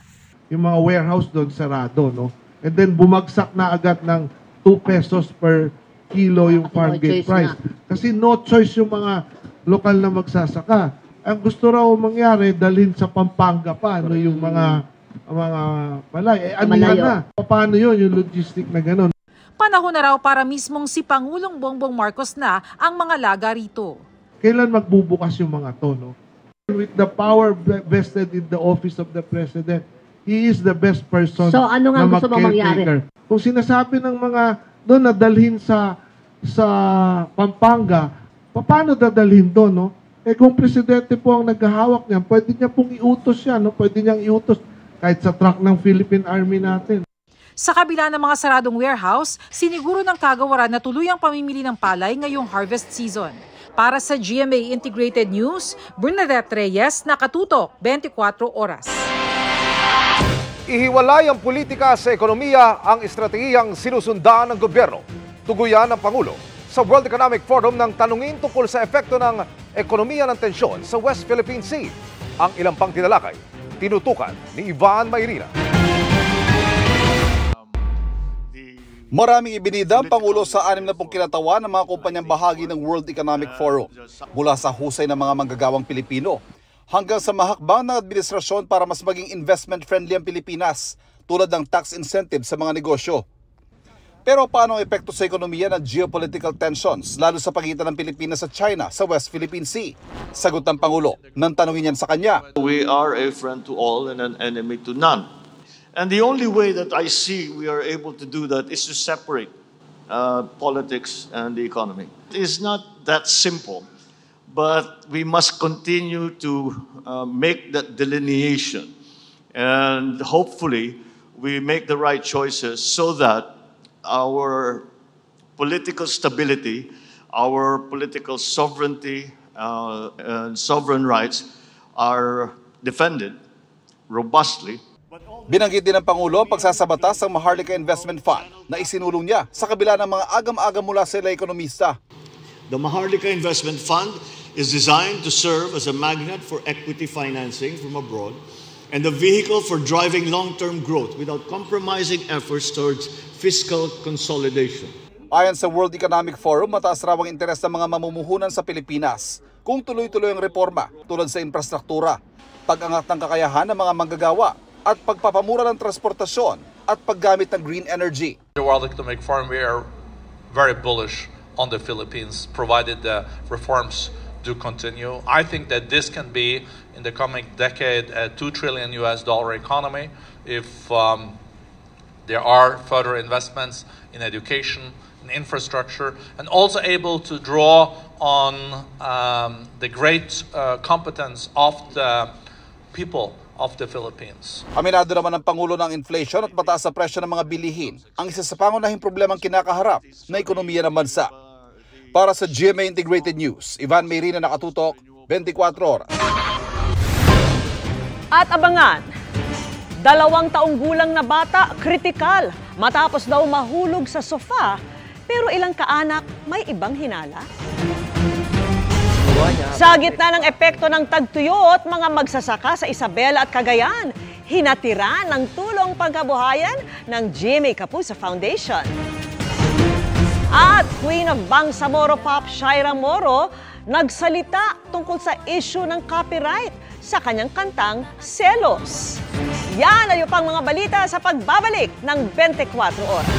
"Yung mga warehouse doon sarado, no? And then bumagsak na agad ng 2 pesos per kilo yung farm gate price. Kasi no choice yung mga lokal na magsasaka. Ang gusto raw mangyari, dalhin sa Pampanga pa, ano, yung mga balay. Anihan na. Paano yun, yung logistic na gano'n?" Panahon na raw para mismong si Pangulong Bongbong Marcos na ang mga laga rito. "Kailan magbubukas yung mga to, no? With the power vested in the office of the president, he is the best person." "So ano nga gusto mong mangyari?" "Kung sinasabi ng mga doon na dalhin sa Pampanga, paano dadalhin doon, no? Eh kung presidente po ang naghahawak niyan, pwede niya pong iutos yan, no? Pwede niyang iutos kahit sa truck ng Philippine Army natin." Sa kabila ng mga saradong warehouse, siniguro ng kagawaran na tuluyang pamimili ng palay ngayong harvest season. Para sa GMA Integrated News, Bernadette Reyes, nakatutok 24 oras. Ihiwalay ang politika sa ekonomiya ang estratehiyang sinusundaan ng gobyerno. Tuguyan ng Pangulo sa World Economic Forum ng tanungin tungkol sa epekto ng ekonomiya ng tensyon sa West Philippine Sea. Ang ilang pang tinalakay, tinutukan ni Ivan Mayrina. Maraming ibinida ang Pangulo sa 60 kinatawan ng mga kumpanyang bahagi ng World Economic Forum, mula sa husay ng mga manggagawang Pilipino hanggang sa mahakbang ng administrasyon para mas maging investment-friendly ang Pilipinas tulad ng tax incentive sa mga negosyo. Pero paano ang epekto sa ekonomiya ng geopolitical tensions, lalo sa pagitan ng Pilipinas at China sa West Philippine Sea? Sagot ng Pangulo nang tanungin yan sa kanya. We are a friend to all and an enemy to none. And the only way that I see we are able to do that is to separate politics and the economy. It's not that simple, but we must continue to make that delineation. And hopefully, we make the right choices so that our political stability, our political sovereignty, and sovereign rights are defended robustly. Binanggit din ng Pangulo ang pagsasabatas ng Maharlika Investment Fund na isinulong niya sa kabila ng mga agam-agam mula sa ilang ekonomista. The Maharlika Investment Fund is designed to serve as a magnet for equity financing from abroad and a vehicle for driving long-term growth without compromising efforts towards fiscal consolidation. Ayon sa World Economic Forum, mataas raw ang interes ng mga mamumuhunan sa Pilipinas kung tuloy-tuloy ang reforma tulad sa infrastruktura, pag-angat ng kakayahan ng mga manggagawa at pagpapamura ng transportasyon at paggamit ng green energy. The World Economic Forum, we are very bullish on the Philippines provided the reforms do continue. I think that this can be in the coming decade a $2 trillion economy if there are further investments in education, in infrastructure, and also able to draw on the great competence of the people of the Philippines. Aminado naman ng Pangulo ng inflation at mataas na presyo ng mga bilihin ang isa sa pangunahing problemang kinakaharap na ekonomiya ng bansa. Para sa GMA Integrated News, Ivan Mayrina, nakatutok 24 oras. At abangan! 2 taong gulang na bata, kritikal, matapos daw mahulog sa sofa, pero ilang kaanak may ibang hinala. Sa gitna ng epekto ng tagtuyot, mga magsasaka sa Isabela at Cagayan, hinatiran ng tulong pangkabuhayan ng GMA Kapusa Foundation. At Queen of Bangsamoro Pop, Shaira Moro, nagsalita tungkol sa issue ng copyright sa kanyang kantang Celos. Yan ay pang mga balita sa pagbabalik ng 24 oras.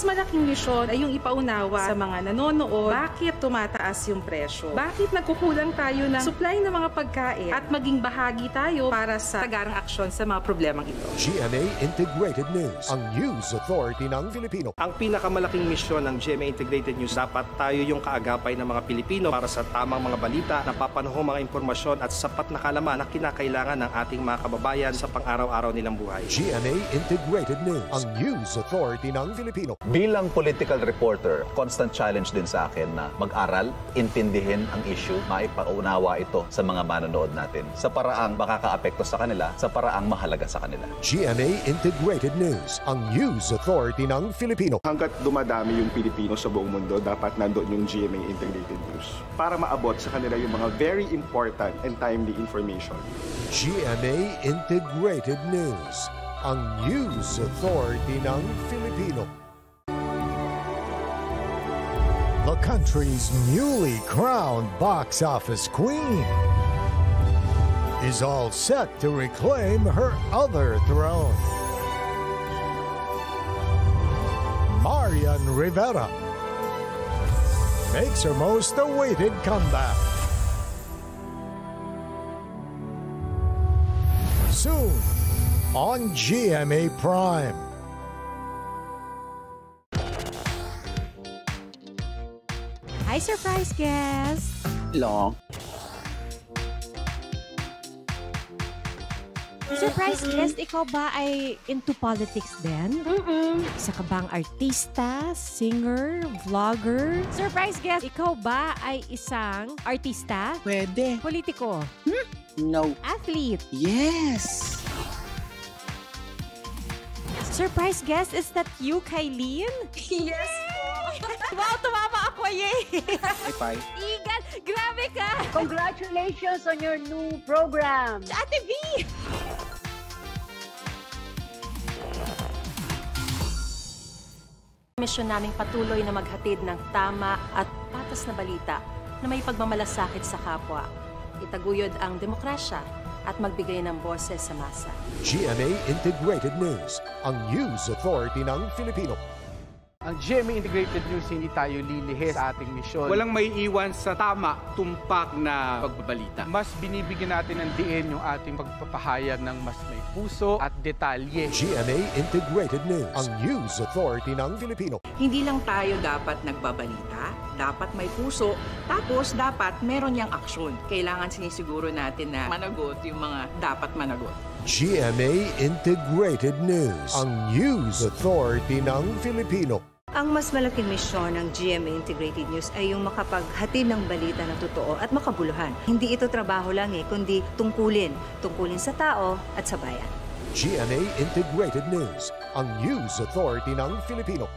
Mas malaking misyon ay yung ipaunawa sa mga nanonood bakit tumataas yung presyo. Bakit nagkukulang tayo ng supply ng mga pagkain at maging bahagi tayo para sa tagarang aksyon sa mga problemang ito. GMA Integrated News, ang news authority ng Pilipino. Ang pinakamalaking misyon ng GMA Integrated News, dapat tayo yung kaagapay ng mga Pilipino para sa tamang mga balita, napapanahong mga impormasyon at sapat na kalaman na kinakailangan ng ating mga kababayan sa pang-araw-araw nilang buhay. GMA Integrated News, ang news authority ng Pilipino. Bilang political reporter, constant challenge din sa akin na mag-aral, intindihin ang issue, maipaunawa ito sa mga manonood natin sa paraang makakaapekto sa kanila, sa paraang mahalaga sa kanila. GMA Integrated News, ang news authority ng Filipino. Hanggat dumadami yung Pilipino sa buong mundo, dapat nandoon yung GMA Integrated News para maabot sa kanila yung mga very important and timely information. GMA Integrated News, ang news authority ng Filipino. The country's newly crowned box office queen is all set to reclaim her other throne. Marian Rivera makes her most awaited comeback. Soon on GMA Prime. Hi, Surprise Guest! Hello! Surprise Guest, ikaw ba ay into politics din? Isa ka bang artista, singer, vlogger? Surprise Guest, ikaw ba ay isang artista? Pwede. Politiko? No. Athlete? Yes! Surprise Guest, is that you, Kailin? Yes! Wow, tumama ako, yay! Hi, Igan, grabe ka! Congratulations on your new program! Ate V! Misyon naming patuloy na maghatid ng tama at patas na balita na may pagmamalasakit sa kapwa, itaguyod ang demokrasya at magbigay ng boses sa masa. GMA Integrated News, ang news authority ng Filipino. Ang GMA Integrated News, hindi tayo lilihis sa ating misyon. Walang may iwan sa tama, tumpak na pagbabalita. Mas binibigyan natin ng diin yung ating pagpapahayag ng mas may puso at detalye. GMA Integrated News, ang news authority ng Filipino. Hindi lang tayo dapat nagbabalita, dapat may puso, tapos dapat meron niyang aksyon. Kailangan sinisiguro natin na managot yung mga dapat managot. GMA Integrated News, ang news authority ng Filipino. Ang mas malaking misyon ng GMA Integrated News ay yung makapaghatid ng balita na totoo at makabuluhan. Hindi ito trabaho lang kundi tungkulin sa tao at sa bayan. GMA Integrated News, ang news authority ng Filipino.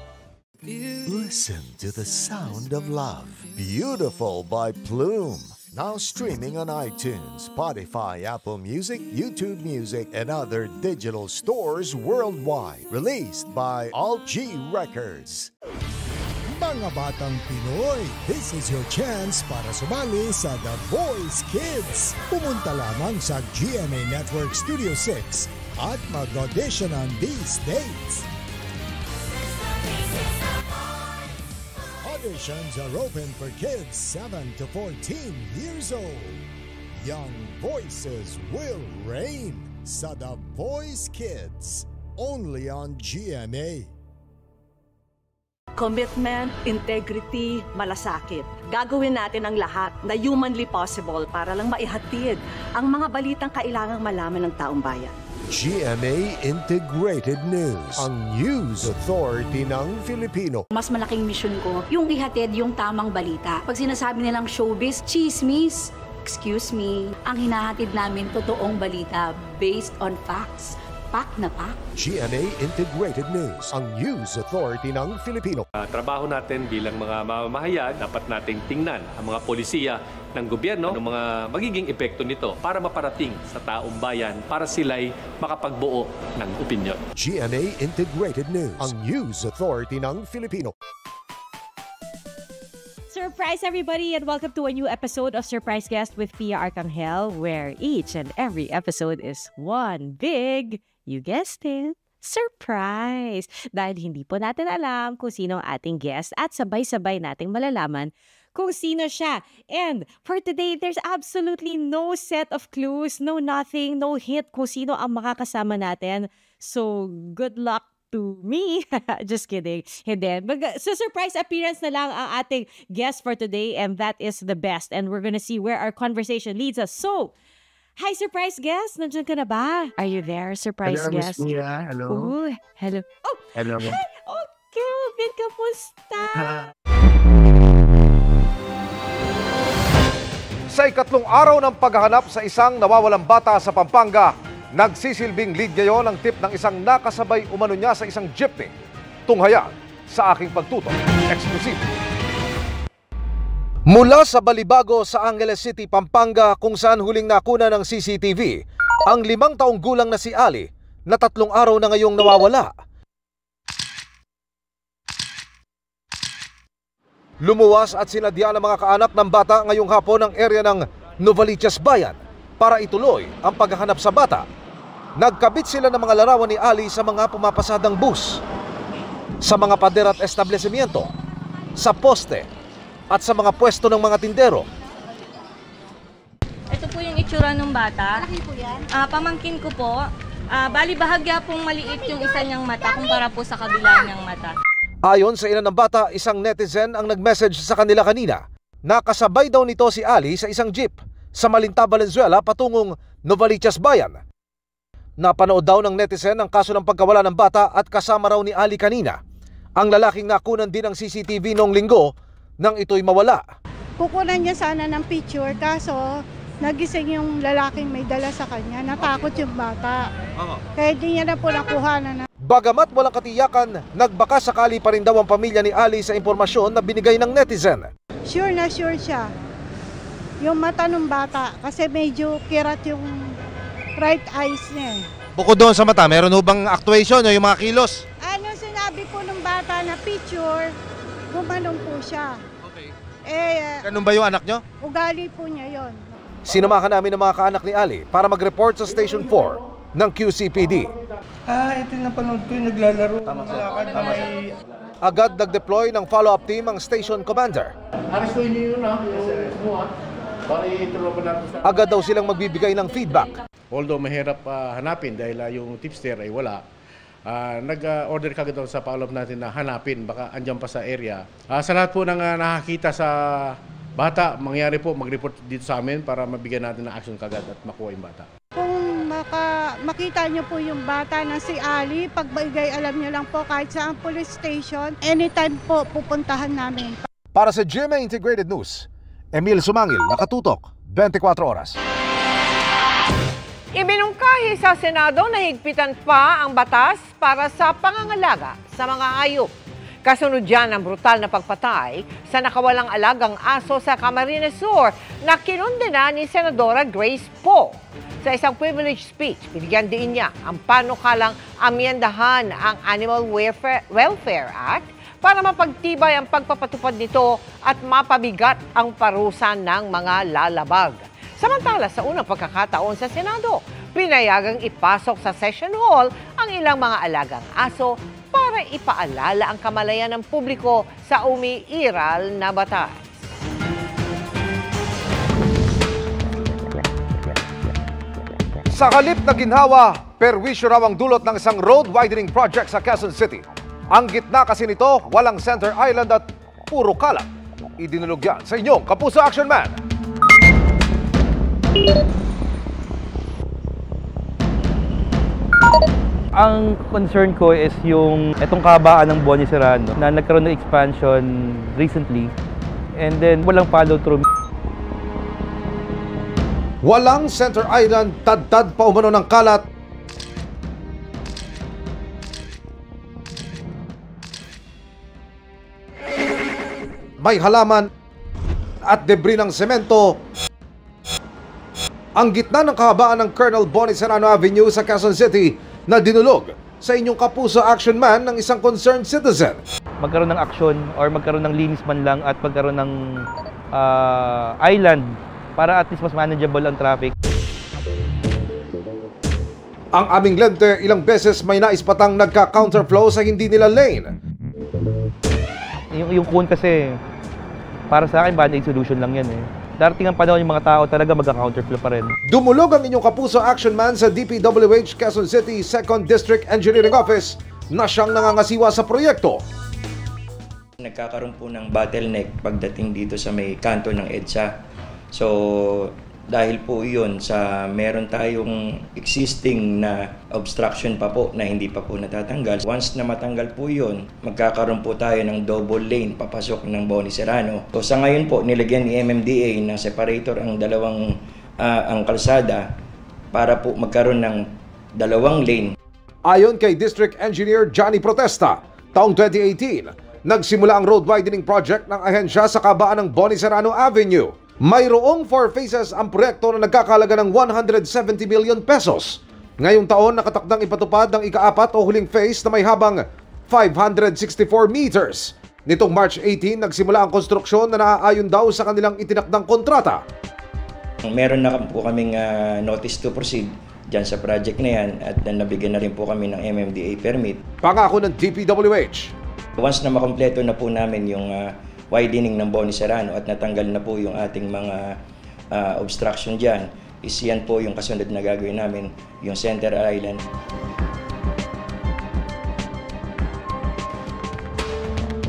Listen to the sound of love. Beautiful by Plume. Now streaming on iTunes, Spotify, Apple Music, YouTube Music, and other digital stores worldwide. Released by All G Records. Mga batang Pinoy, this is your chance para sumali sa The Voice Kids. Pumunta lamang sa GMA Network Studio 6 at mag-audition on these dates. Auditions are open for kids 7 to 14 years old. Young voices will reign sa The Voice Kids, only on GMA. Commitment, integrity, malasakit. Gagawin natin ang lahat na humanly possible para lang maihatid ang mga balitang kailangang malaman ng taong bayan. GMA Integrated News, ang news authority ng Filipino. Mas malaking misyon ko, yung ihatid yung tamang balita. Pag sinasabi nilang showbiz, chismis, excuse me, ang hinahatid namin totoong balita based on facts. Pak na pak. GMA Integrated News, ang news authority ng Filipino. Trabaho natin bilang mga mamamahayan, dapat nating tingnan ang mga polisiya ng gobyerno, ang mga magiging epekto nito para maparating sa taong bayan, para sila'y makapagbuo ng opinyon. GMA Integrated News, ang news authority ng Filipino. Surprise, everybody, and welcome to a new episode of Surprise Guest with Pia Arcangel, where each and every episode is one big, you guessed it, surprise! Dahil hindi po natin alam kung sino ang ating guest at sabay-sabay nating malalaman kung sino siya. And for today, there's absolutely no set of clues, no nothing, no hint kung sino ang makakasama natin. So, good luck to me. Just kidding. Hindi. So, surprise appearance na lang ang ating guest for today, and that is the best. And we're gonna see where our conversation leads us. So, hi, Surprise Guest! Nandiyan ka na ba? Are you there, Surprise Guest? Hello, Miss Mia. Hello. Ooh, hello. Oh! Hello. Hey! Okay, Robin, kamusta? Sa ikatlong araw ng paghahanap sa isang nawawalang bata sa Pampanga, nagsisilbing lead ngayon ang tip ng isang nakasabay umano niya sa isang jeepney. Tunghaya sa aking pagtuto. Exclusive. Mula sa Balibago sa Angeles City, Pampanga, kung saan huling nakuna ng CCTV, ang 5 taong gulang na si Ali na 3 araw na ngayong nawawala. Lumuwas at sinadya ng mga kaanak ng bata ngayong hapon ng area ng Novaliches Bayan para ituloy ang paghahanap sa bata. Nagkabit sila ng mga larawan ni Ali sa mga pumapasadang bus, sa mga pader at establesyento, sa poste, at sa mga pwesto ng mga tindero. Ito po yung itsura ng bata. Malaki po yan. Pamangkin ko po. Bali bahagya pong maliit yung isa niyang mata kumpara po sa kabila niyang mata. Ayon sa ina ng bata, isang netizen ang nag-message sa kanila kanina. Nakasabay daw nito si Ali sa isang jeep sa Malinta, Valenzuela patungong Novaliches Bayan. Napanood daw ng netizen ang kaso ng pagkawala ng bata at kasama raw ni Ali kanina. Ang lalaking nakunan din ng CCTV noong Linggo nang ito'y mawala. Kukunan niya sana ng picture, kaso nagising yung lalaking may dala sa kanya. Natakot yung bata. Kaya di niya na po nakuhanan. Bagamat walang katiyakan, nagbaka sakali pa rin daw ang pamilya ni Ali sa impormasyon na binigay ng netizen. Sure na sure siya. Yung mata ng bata, kasi medyo kirat yung right eyes niya. Bukod doon sa mata, meron ho bang actuation o yung mga kilos? Ano sinabi po ng bata na picture, gumanong po siya. Okay. Eh, ganun ba yung anak nyo? Ugali po niya yon. Sinamahan namin ang mga kaanak ni Ali para mag-report sa Station 4 ng QCPD. Ito yung napanood ko yung naglalaro. Tama sa lakad. Agad nag-deploy ng follow-up team ang Station Commander. Arestuin niyo yun, ha? Agad daw silang magbibigay ng feedback. Although mahirap hanapin dahil yung tipster ay wala, nag-order kagad daw sa follow-up natin na hanapin, baka andyan pa sa area. Sa lahat po nang nakakita sa bata, mangyari po mag-report dito sa amin para mabigyan natin ng action kagad at makuha yung bata. Kung makita niyo po yung bata na si Ali, pagbigay alam niyo lang po kahit sa police station, anytime po pupuntahan namin. Para sa GMA Integrated News, Emil Sumangil, Nakatutok, 24 Oras. Ibinungkahi sa Senado na higpitan pa ang batas para sa pangangalaga sa mga hayop. Kasunod dyan ang brutal na pagpatay sa nakawalang alagang aso sa Camarines Sur na kinundena ni Senadora Grace Poe. Sa isang privilege speech, binigyan din niya ang panukalang amyendahan ang Animal Welfare Act para mapagtibay ang pagpapatupad nito at mapabigat ang parusa ng mga lalabag. Samantala, sa unang pagkakataon sa Senado, pinayagang ipasok sa Session Hall ang ilang mga alagang aso para ipaalala ang kamalayan ng publiko sa umiiral na batas. Sa halip na ginhawa, perwisyo raw ang dulot ng isang road widening project sa Quezon City. Ang gitna kasi nito, walang center island at puro kalat. Idinulog yan sa inyong Kapuso Action Man. Ang concern ko is yung itong kabaan ng Boni Serrano na nagkaroon ng expansion recently and then walang follow through. Walang center island, tad-tad pa umano ng kalat. May halaman at debris ng semento. Ang gitna ng kahabaan ng Colonel Boni Serrano Avenue sa Quezon City na dinulog sa inyong Kapuso Action Man ng isang concerned citizen. Magkaroon ng action or magkaroon ng linis man lang at magkaroon ng island para at least mas manageable ang traffic. Ang aming lente ilang beses may naispatang nagka-counterflow sa hindi nila lane. Yung cone kasi para sa akin band-aid solution lang yan eh. Darating ang panahon yung mga tao talaga magka-counterflow pa rin. Dumulog ang inyong Kapuso Action Man sa DPWH Quezon City 2nd District Engineering Office na siyang nangangasiwa sa proyekto. Nagkakaroon po ng bottleneck pagdating dito sa may kanto ng EDSA. So dahil po iyon sa meron tayong existing na obstruction pa po na hindi pa po natatanggal. Once na matanggal po yun, magkakaroon po tayo ng double lane papasok ng Boni Serrano. So sa ngayon po, nilagyan ni MMDA ng separator ang dalawang ang kalsada para po magkaroon ng dalawang lane. Ayon kay District Engineer Johnny Protesta, taong 2018, nagsimula ang road widening project ng ahensya sa kabaan ng Boni Serrano Avenue. Mayroong 4 phases ang proyekto na nagkakalaga ng 170 million pesos. Ngayong taon, nakatakdang ipatupad ang ika-4 o huling phase na may habang 564 meters. Nitong March 18, nagsimula ang konstruksyon na naaayon daw sa kanilang itinakdang kontrata. Meron na po kaming notice to proceed dyan sa project na yan at nabigyan na rin po kami ng MMDA permit. Pangako ng DPWH. Once na makompleto na po namin yung widening ng Boni Serrano at natanggal na po yung ating mga obstruction dyan, is yan po yung kasunod na gagawin namin, yung center island.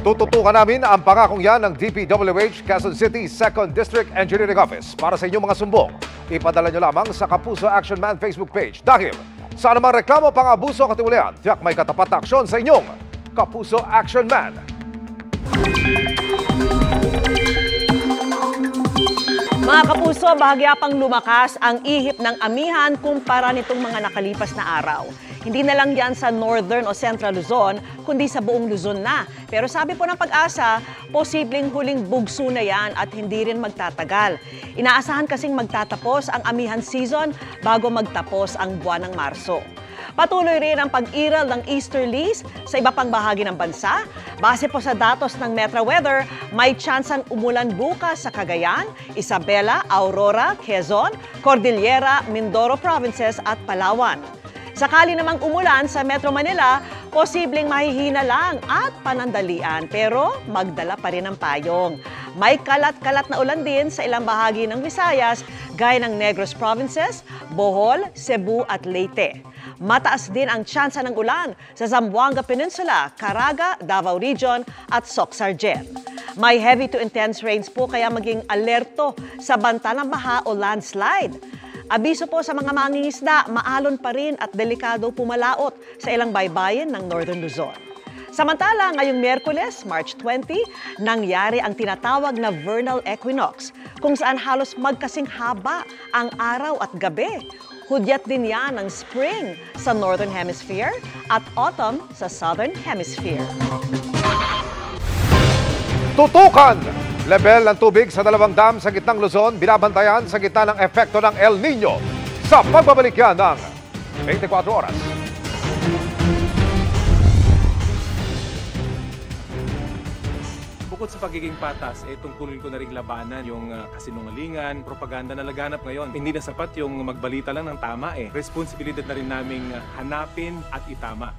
Tututukan namin ang pangakong yan ng DPWH Quezon City 2nd District Engineering Office. Para sa inyong mga sumbong, ipadala nyo lamang sa Kapuso Action Man Facebook page. Dahil sa anumang reklamo, pang-abuso, katiwalian, tiyak may katapat na aksyon sa inyong Kapuso Action Man. Mga kapuso, bahagya pang lumakas ang ihip ng amihan kumpara nitong mga nakalipas na araw. Hindi na lang yan sa Northern o Central Luzon, kundi sa buong Luzon na. Pero sabi po ng pag-asa, posibleng huling bugso na yan at hindi rin magtatagal. Inaasahan kasing magtatapos ang amihan season bago magtapos ang buwan ng Marso. Patuloy rin ang pag-iral ng easterlies sa iba pang bahagi ng bansa. Base po sa datos ng MetraWeather, may tsansang umulan bukas sa Cagayan, Isabela, Aurora, Quezon, Cordillera, Mindoro provinces at Palawan. Sakali namang umulan sa Metro Manila, posibleng mahihina lang at panandalian pero magdala pa rin ng payong. May kalat-kalat na ulan din sa ilang bahagi ng Visayas gaya ng Negros provinces, Bohol, Cebu at Leyte. Mataas din ang tsansa ng ulan sa Zamboanga Peninsula, Caraga, Davao Region at Soxargen. May heavy to intense rains po kaya maging alerto sa banta ng baha o landslide. Abiso po sa mga mangingisda, maalon pa rin at delikado pumalaot sa ilang baybayin ng Northern Luzon. Samantala, ngayong Miyerkules, March 20, nangyari ang tinatawag na vernal equinox, kung saan halos magkasing haba ang araw at gabi. Hudyat din yan ng spring sa Northern Hemisphere at autumn sa Southern Hemisphere. Tutukan! Level ng tubig sa dalawang dam sa gitnang Luzon binabantayan sa gitna ng epekto ng El Nino sa pagbabalik yan ng 24 oras. Bukod sa pagiging patas, tungkulin ko na rin labanan yung kasinungalingan, propaganda na laganap ngayon. Hindi na sapat yung magbalita lang ng tama . Responsibilidad na rin naming hanapin at itama.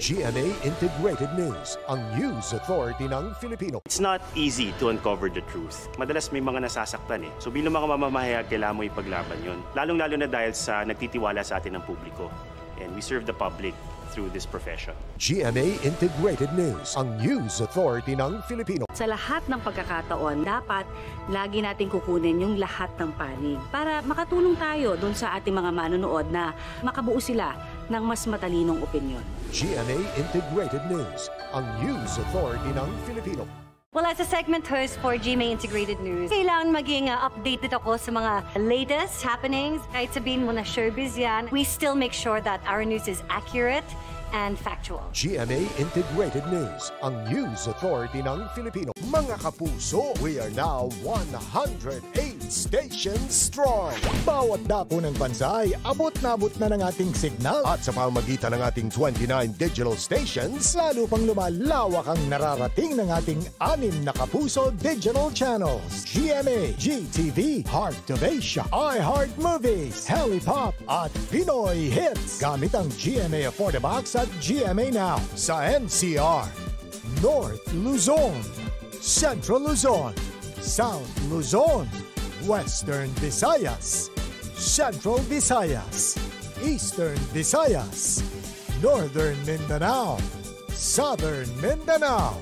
GMA Integrated News, ang news authority ng Filipino. It's not easy to uncover the truth. Madalas may mga nasasaktan . So bilang mga mamamahayag, kailangan mo ipaglaban yun. Lalong-lalo na dahil sa nagtitiwala sa atin ng publiko. And we serve the public through this profession. GMA Integrated News, ang news authority ng Filipino. Sa lahat ng pagkakataon, dapat lagi nating kukunin yung lahat ng panig para makatulong tayo dun sa ating mga manonood na makabuo sila ng mas matalinong opinyon. GMA Integrated News, ang news authority ng Filipino. Well, as a segment host for GMA Integrated News, kailangan maging updated ako sa mga latest happenings. Kahit sabihin mo na showbiz yan, we still make sure that our news is accurate and factual. GMA Integrated News, ang news authority ng Filipino. Mga kapuso, we are now 108 stations strong. Bawat dako ng bansa ay abot-nabot na ng ating signal at sa pamagitan ng ating 29 digital stations, lalo pang lumalawak ang nararating ng ating 6 na kapuso digital channels. GMA, GTV, Heart of Asia, iHeart Movies, Helipop at Pinoy Hits. Gamit ang GMA Affordabox at GMA Now sa NCR, North Luzon, Central Luzon, South Luzon, Western Visayas, Central Visayas, Eastern Visayas, Northern Mindanao, Southern Mindanao,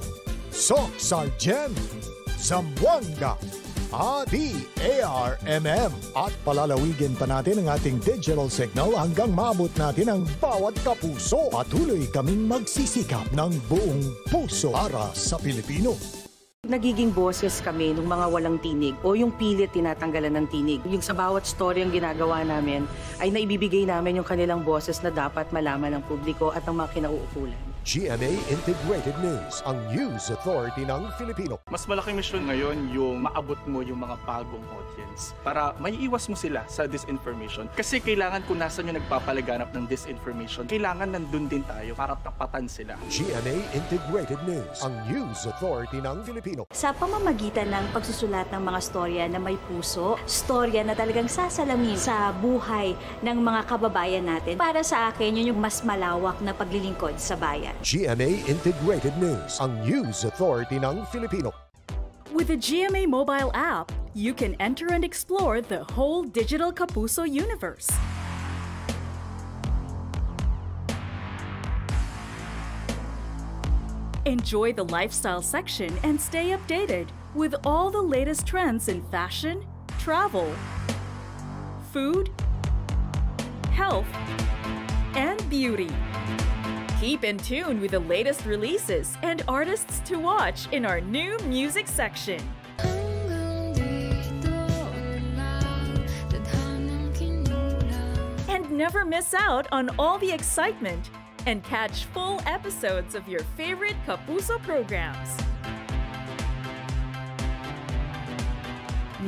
Soxargen, Zamboanga, ARMM. At palalawigin pa natin ang ating digital signal hanggang maabot natin ang bawat kapuso. Patuloy kaming magsisikap ng buong puso para sa Pilipino. Nagiging boses kami ng mga walang tinig o yung pilit tinatanggalan ng tinig. Yung sa bawat story ang ginagawa namin ay naibibigay namin yung kanilang boses na dapat malaman ng publiko at ng mga kinauukulan. GMA Integrated News, ang news authority ng Filipino. Mas malaking misyon ngayon yung maabot mo yung mga bagong audience para maiiwas mo sila sa disinformation. Kasi kailangan kung nasan yung nagpapalaganap ng disinformation, kailangan nandun din tayo para tapatan sila. GMA Integrated News, ang news authority ng Filipino. Sa pamamagitan ng pagsusulat ng mga storya na may puso, storya na talagang sasalamin sa buhay ng mga kababayan natin, para sa akin, yun yung mas malawak na paglilingkod sa bayan. GMA Integrated News, ang news authority ng Filipino. With the GMA mobile app, you can enter and explore the whole digital Kapuso universe. Enjoy the lifestyle section and stay updated with all the latest trends in fashion, travel, food, health, and beauty. Keep in tune with the latest releases and artists to watch in our new music section. And never miss out on all the excitement and catch full episodes of your favorite Kapuso programs.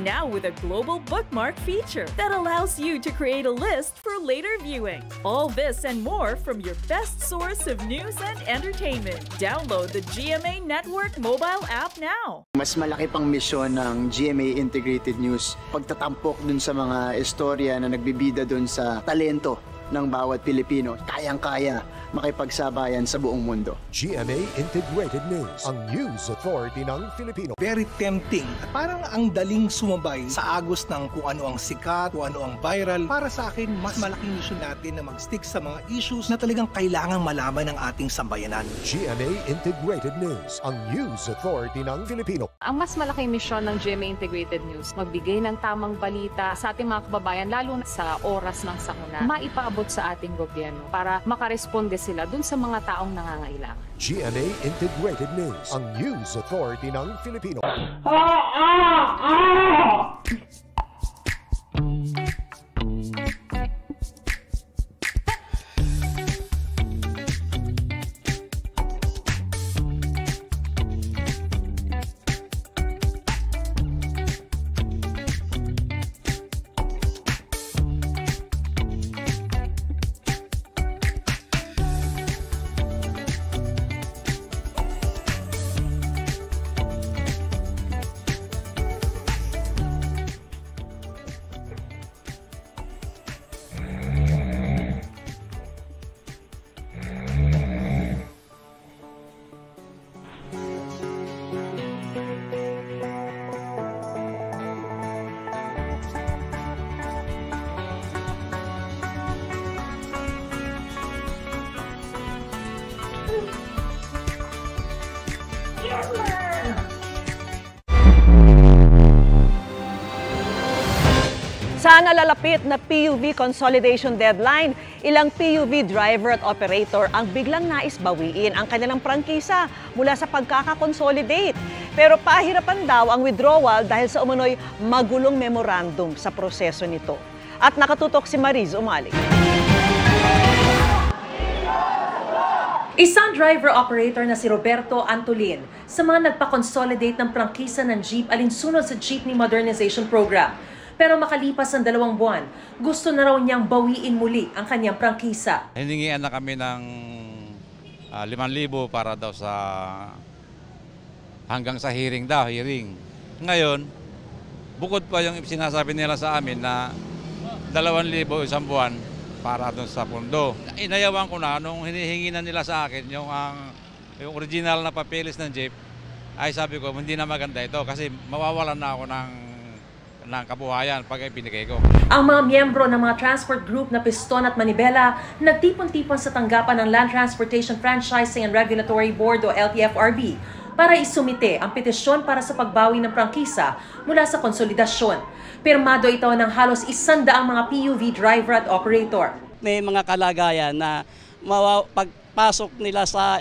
now with a global bookmark feature that allows you to create a list for later viewing. All this and more from your best source of news and entertainment. Download the GMA Network mobile app now. Mas malaki pang misyon ng GMA Integrated News, pagtatampok dun sa mga istorya na nagbibida dun sa talento ng bawat Pilipino. Kayang-kaya makipagsabayan sa buong mundo. GMA Integrated News, ang news authority ng Filipino. Very tempting. Parang ang daling sumabay sa agos ng kung ano ang sikat, kung ano ang viral. Para sa akin, mas malaking mission natin na mag-stick sa mga issues na talagang kailangang malaman ng ating sambayanan. GMA Integrated News, ang news authority ng Filipino. Ang mas malaking mission ng GMA Integrated News, magbigay ng tamang balita sa ating mga kababayan, lalo sa oras ng sakuna. Maipaabot sa ating gobyerno para makaresponde sila dun sa mga taong nangangailangan. GMA Integrated News, ang news authority ng Filipino. Sa nalalapit na PUV consolidation deadline, ilang PUV driver at operator ang biglang nais bawiin ang kanilang prangkisa mula sa pagkakakonsolidate. Pero pahirapan daw ang withdrawal dahil sa umano'y magulong memorandum sa proseso nito. At nakatutok si Mariz Umali. Isang driver-operator na si Roberto Antolin sa mga nagpa-consolidate ng prangkisa ng jeep alinsunod sa Jeepney Modernization Program. Pero makalipas ang 2 buwan, gusto na raw niyang bawiin muli ang kanyang prangkisa. Hiningian na kami ng 5,000 para daw sa hanggang sa hearing daw, hearing. Ngayon, bukod pa yung sinasabi nila sa amin na 2,000 isang buwan para doon sa pondo. Inayawan ko na nung hinihingi na nila sa akin yung original na papeles ng jeep, ay sabi ko hindi na maganda ito kasi mawawalan na ako ng kabuhayan pag ipinigay ko. Ang mga miyembro ng mga transport group na Piston at Manibela nagtipon-tipon sa tanggapan ng Land Transportation Franchising and Regulatory Board o LTFRB para isumite ang petisyon para sa pagbawi ng prangkisa mula sa konsolidasyon. Pirmado ito ng halos 100 mga PUV driver at operator. May mga kalagayan na pagpasok nila sa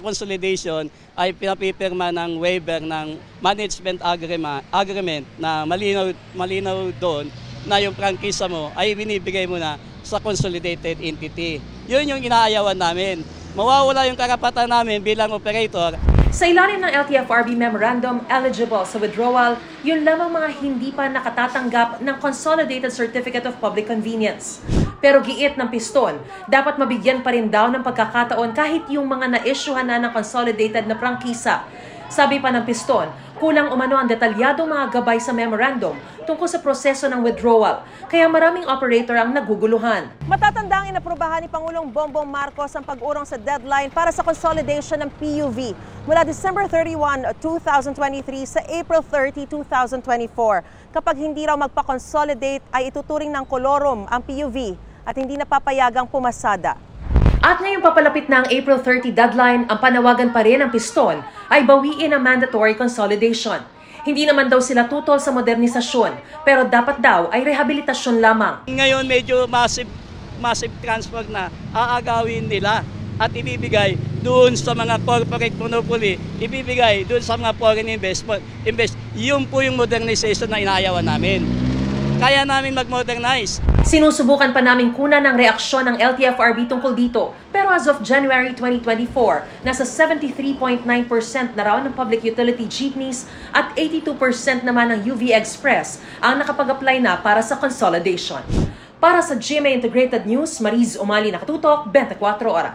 consolidation ay pinapipirma ng waiver ng management agreement na malinaw doon na yung prangkisa mo ay binibigay mo na sa consolidated entity. Yun yung inaayawan namin. Mawawala yung karapatan namin bilang operator. Sa ilalim ng LTFRB memorandum, eligible sa withdrawal, yun lamang mga hindi pa nakatatanggap ng Consolidated Certificate of Public Convenience. Pero giit ng Piston, dapat mabigyan pa rin daw ng pagkakataon kahit yung mga na-issuehan na ng consolidated na prangkisa. Sabi pa ng Piston, kulang umano ang detalyadong mga gabay sa memorandum tungkol sa proseso ng withdrawal, kaya maraming operator ang naguguluhan. Matatandang inaprubahan ni Pangulong Bongbong Marcos ang pag-urong sa deadline para sa consolidation ng PUV mula December 31, 2023 sa April 30, 2024. Kapag hindi raw magpa-consolidate ay ituturing ng kolorum ang PUV at hindi napapayagang pumasada. At ngayong papalapit na ang April 30 deadline, ang panawagan pa rin ng Piston ay bawiin ang mandatory consolidation. Hindi naman daw sila tutol sa modernisasyon, pero dapat daw ay rehabilitasyon lamang. Ngayon medyo massive transfer na aagawin nila at ibibigay doon sa mga corporate monopoly, ibibigay doon sa mga foreign investment. Yung po yung modernization na inaayawan namin. kaya namin mag-modernize. Sinusubukan pa namin kunan ng reaksyon ng LTFRB tungkol dito, pero as of January 2024, nasa 73.9% na raw ng public utility jeepneys at 82% naman ng UV Express ang nakapag-apply na para sa consolidation. Para sa GMA Integrated News, Mariz Umali, nakatutok, 24 oras.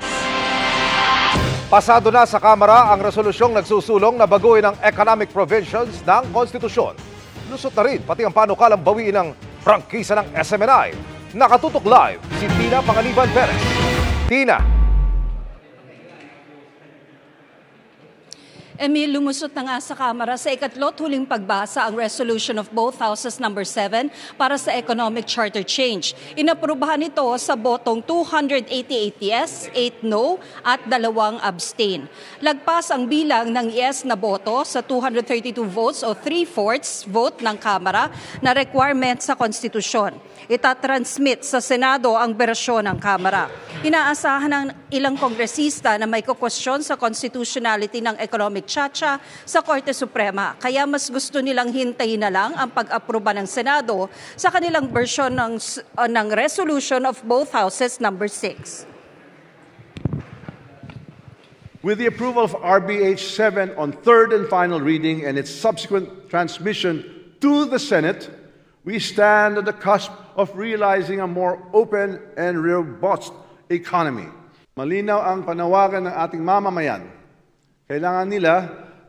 Pasado na sa Kamara ang resolusyong nagsusulong na baguhin ang economic provisions ng konstitusyon. Lusot na rin pati ang panukalang bawiin ng prangkisa ng SMNI. Nakatutok live si Tina Pangaliban Perez. Tina. Emil, lumusot na nga sa Kamara sa ikatlo't huling pagbasa ang resolution of both houses number 7 para sa economic charter change. Inaprubahan ito sa botong 288 yes, 8 no at 2 abstain. Lagpas ang bilang ng yes na boto sa 232 votes o 3/4 vote ng Kamara na requirement sa konstitusyon. Itatransmit sa Senado ang bersyon ng Kamara. Inaasahan ng ilang kongresista na may kukwestiyon sa constitutionality ng economic chacha sa Korte Suprema. Kaya mas gusto nilang hintayin na lang ang pag-aproba ng Senado sa kanilang version ng resolution of both houses number 6. With the approval of RBH 7 on third and final reading and its subsequent transmission to the Senate, we stand at the cusp of realizing a more open and robust economy. Malinaw ang panawagan ng ating mamamayan. Kailangan nila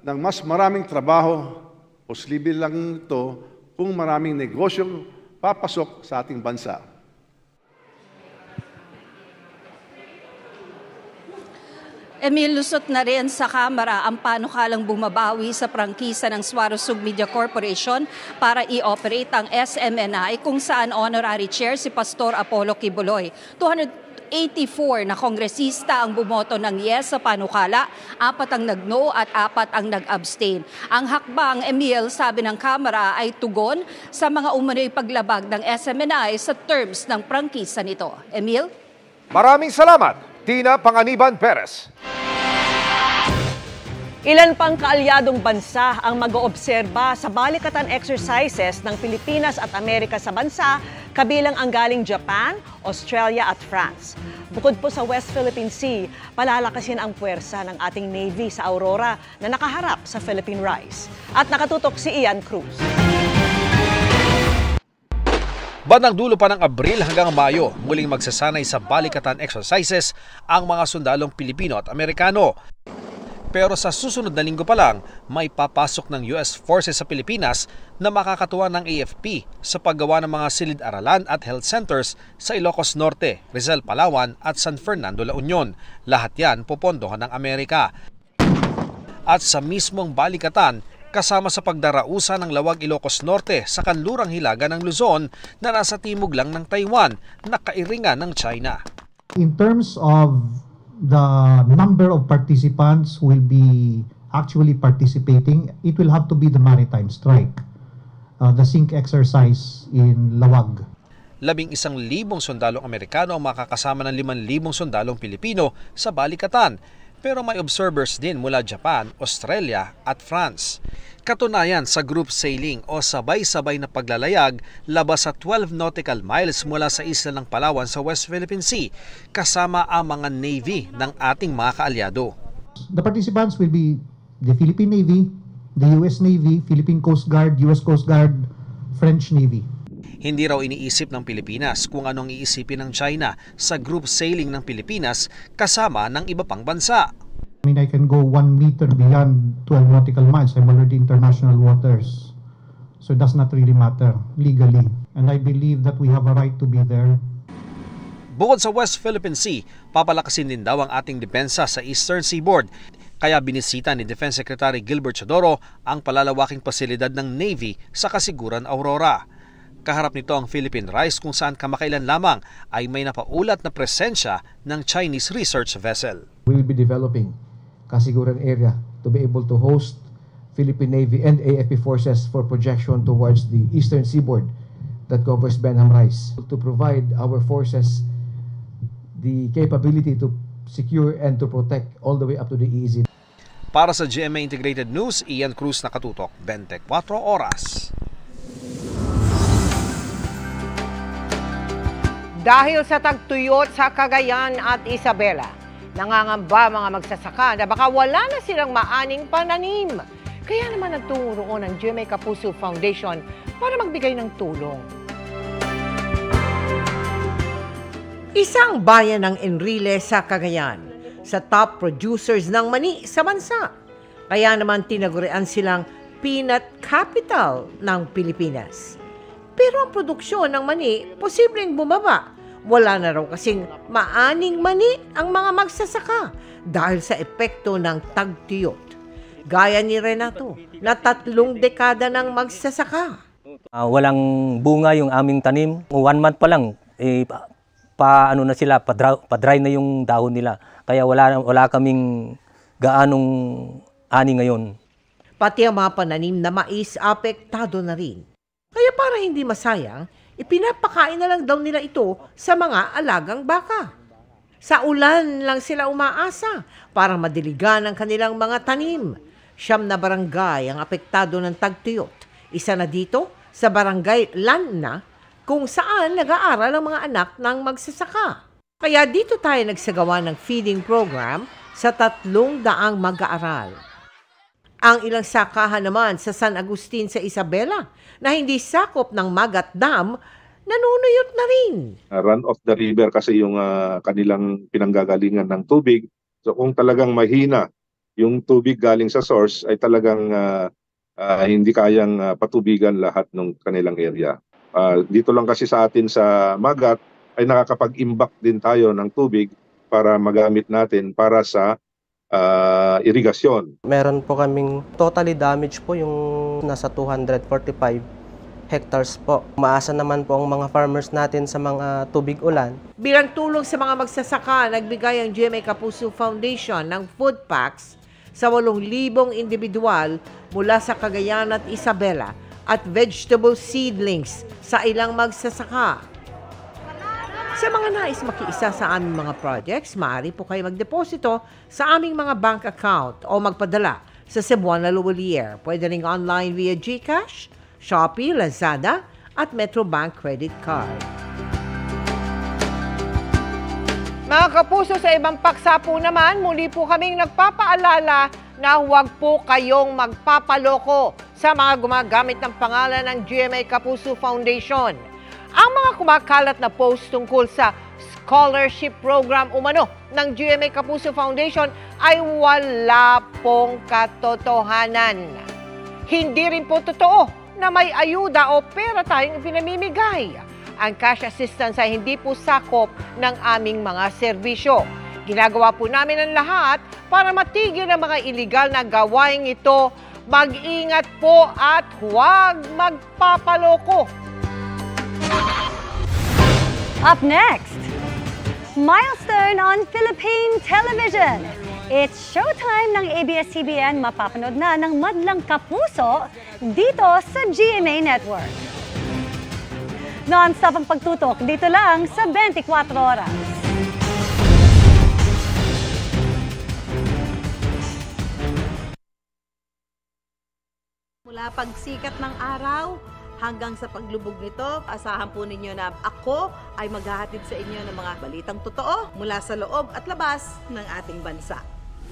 ng mas maraming trabaho, posible lang ito kung maraming negosyong papasok sa ating bansa. Emil, lusot na rin sa Kamara ang panukalang bumabawi sa prangkisa ng Suarosug Media Corporation para i-operate ang SMNI kung saan honorary chair si Pastor Apollo Quiboloy. 284 na kongresista ang bumoto ng yes sa panukala, 4 ang nagno at 4 ang nag-abstain. Ang hakbang, Emil, sabi ng Kamara ay tugon sa mga umano'y paglabag ng SMNI sa terms ng prangkisa nito. Emil? Maraming salamat, Tina Panganiban Perez. Ilan pang kaalyadong bansa ang mag-oobserba sa balikatan exercises ng Pilipinas at Amerika sa bansa, kabilang ang galing Japan, Australia at France. Bukod po sa West Philippine Sea, palalakasin ang puwersa ng ating Navy sa Aurora na nakaharap sa Philippine Rise. At nakatutok si Ian Cruz. Bandang dulo pa ng Abril hanggang Mayo, muling magsasanay sa balikatan exercises ang mga sundalong Pilipino at Amerikano. Pero sa susunod na linggo pa lang, may papasok ng US Forces sa Pilipinas na makakatuwa ng AFP sa paggawa ng mga silid-aralan at health centers sa Ilocos Norte, Rizal, Palawan at San Fernando, La Union. Lahat yan pupondohan ng Amerika. At sa mismong balikatan, kasama sa pagdarausa ng Lawag Ilocos Norte sa kanlurang hilaga ng Luzon na nasa timog lang ng Taiwan na kairingan ng China. In terms of the number of participants will be actually participating, it will have to be the maritime strike, the sink exercise in Lawag. 11,000 sundalong Amerikano ang makakasama ng 5,000 sundalong Pilipino sa balikatan, pero may observers din mula Japan, Australia at France. Katunayan sa group sailing o sabay-sabay na paglalayag labas sa 12 nautical miles mula sa isla ng Palawan sa West Philippine Sea, kasama ang mga Navy ng ating mga kaalyado. The participants will be the Philippine Navy, the US Navy, Philippine Coast Guard, US Coast Guard, French Navy. Hindi raw iniisip ng Pilipinas kung anong iisipin ng China sa group sailing ng Pilipinas kasama ng iba pang bansa. I mean, I can go 1 meter beyond 12 nautical miles. I'm already international waters. So it does not really matter legally. And I believe that we have a right to be there. Bukod sa West Philippine Sea, papalakasin din daw ang ating depensa sa Eastern Seaboard. Kaya binisita ni Defense Secretary Gilbert Chodoro ang palalawaking pasilidad ng Navy sa Kasiguran, Aurora. Kaharap nito ang Philippine Rise kung saan kamakailan lamang ay may napaulat na presensya ng Chinese research vessel. We will be developing Kasiguran area to be able to host Philippine Navy and AFP forces for projection towards the eastern seaboard that covers Benham Rise, to provide our forces the capability to secure and to protect all the way up to the EEZ. Para sa GMA Integrated News, Ian Cruz, nakatutok, 24 oras. Dahil sa tagtuyot sa Cagayan at Isabela, nangangamba mga magsasaka na baka wala na silang maaning pananim. Kaya naman nagtungo roon ang GMA Kapuso Foundation para magbigay ng tulong. Isang bayan ng Enrile sa Cagayan, sa top producers ng mani sa bansa. Kaya naman tinagurian silang peanut capital ng Pilipinas. Pero ang produksyon ng mani, posibleng bumaba. Wala na raw kasing maaning mani ang mga magsasaka dahil sa epekto ng tagtuyot. Gaya ni Renato, na 3 dekada ng magsasaka. Walang bunga yung aming tanim. 1 month pa lang, pa-dry na yung dahon nila. Kaya wala kaming gaanong ani ngayon. Pati ang mga pananim na mais, apektado na rin. Kaya para hindi masayang, ipinapakain na lang daw nila ito sa mga alagang baka. Sa ulan lang sila umaasa para madiligan ang kanilang mga tanim. 7 na barangay ang apektado ng tagtuyot. 1 na dito sa barangay Lanna kung saan nag-aaral ang mga anak ng magsasaka. Kaya dito tayo nagsagawa ng feeding program sa 300 mag-aaral. Ang ilang sakahan naman sa San Agustin sa Isabela na hindi sakop ng Magat Dam, nanunuyot na rin. Run of the river kasi yung kanilang pinanggagalingan ng tubig. So kung talagang mahina yung tubig galing sa source ay talagang hindi kayang patubigan lahat ng kanilang area. Dito lang kasi sa atin sa Magat ay nakakapag-imbak din tayo ng tubig para magamit natin para sa irigasyon. Meron po kaming totally damage po yung nasa 245 hectares po. Maasa naman po ang mga farmers natin sa mga tubig ulan. Bilang tulong sa mga magsasaka, nagbigay ang GMA Kapuso Foundation ng food packs sa 8,000 individual mula sa Cagayan at Isabela at vegetable seedlings sa ilang magsasaka. Sa mga nais makiisa sa aming mga projects, maaari po kayo magdeposito sa aming mga bank account o magpadala sa Cebuana Luwalier. Pwede rin online via GCash, Shopee, Lazada at Metrobank Credit Card. Mga kapuso, sa ibang paksa po naman, muli po kaming nagpapaalala na huwag po kayong magpapaloko sa mga gumagamit ng pangalan ng GMA Kapuso Foundation. Ang mga kumakalat na post tungkol sa scholarship program umano ng GMA Kapuso Foundation ay wala pong katotohanan. Hindi rin po totoo na may ayuda o pera tayong pinamimigay. Ang cash assistance ay hindi po sakop ng aming mga serbisyo. Ginagawa po namin ang lahat para matigil ang mga iligal na gawain ito. Mag-ingat po at huwag magpapaloko. Up next, milestone on Philippine television. It's showtime ng ABS-CBN, mapapanood na ng madlang kapuso dito sa GMA Network. Non-stop ang pagtutok dito lang sa 24 oras. Mula pagsikat ng araw, hanggang sa paglubog nito, asahan po ninyo na ako ay maghahatid sa inyo ng mga balitang totoo mula sa loob at labas ng ating bansa.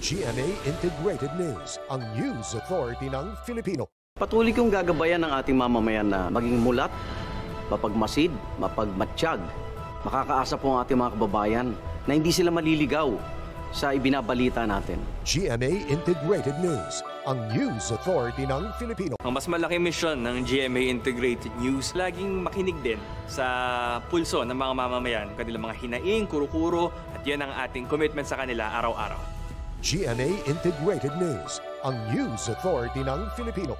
GMA Integrated News, ang news authority ng Filipino. Patuloy kong gagabayan ng ating mamamayan na maging mulat, mapagmasid, mapagmatsyag. Makakaasa po ang ating mga kababayan na hindi sila maliligaw sa ibinabalita natin. GMA Integrated News, ang news authority ng Filipino. Ang mas malaking misyon ng GMA Integrated News, laging makinig din sa pulso ng mga mamamayan, kanilang mga hinaing, kuro-kuro, at yan ang ating commitment sa kanila araw-araw. GMA Integrated News, ang news authority ng Filipino.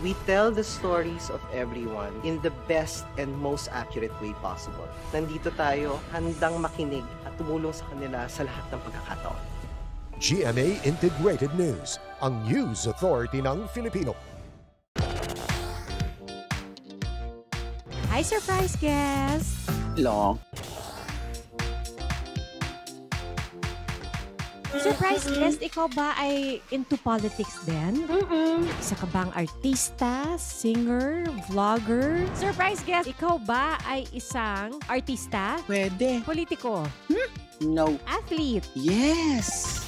We tell the stories of everyone in the best and most accurate way possible. Nandito tayo, handang makinig at tumulong sa kanila sa lahat ng pagkakataon. GMA Integrated News, ang news authority ng Filipino. Hi, Surprise Guest! Hello! Surprise guest, ikaw ba ay into politics din? Isa ka bang artista, singer, vlogger? Surprise guest, ikaw ba ay isang artista? Pwede. Politiko? No. Athlete? Yes.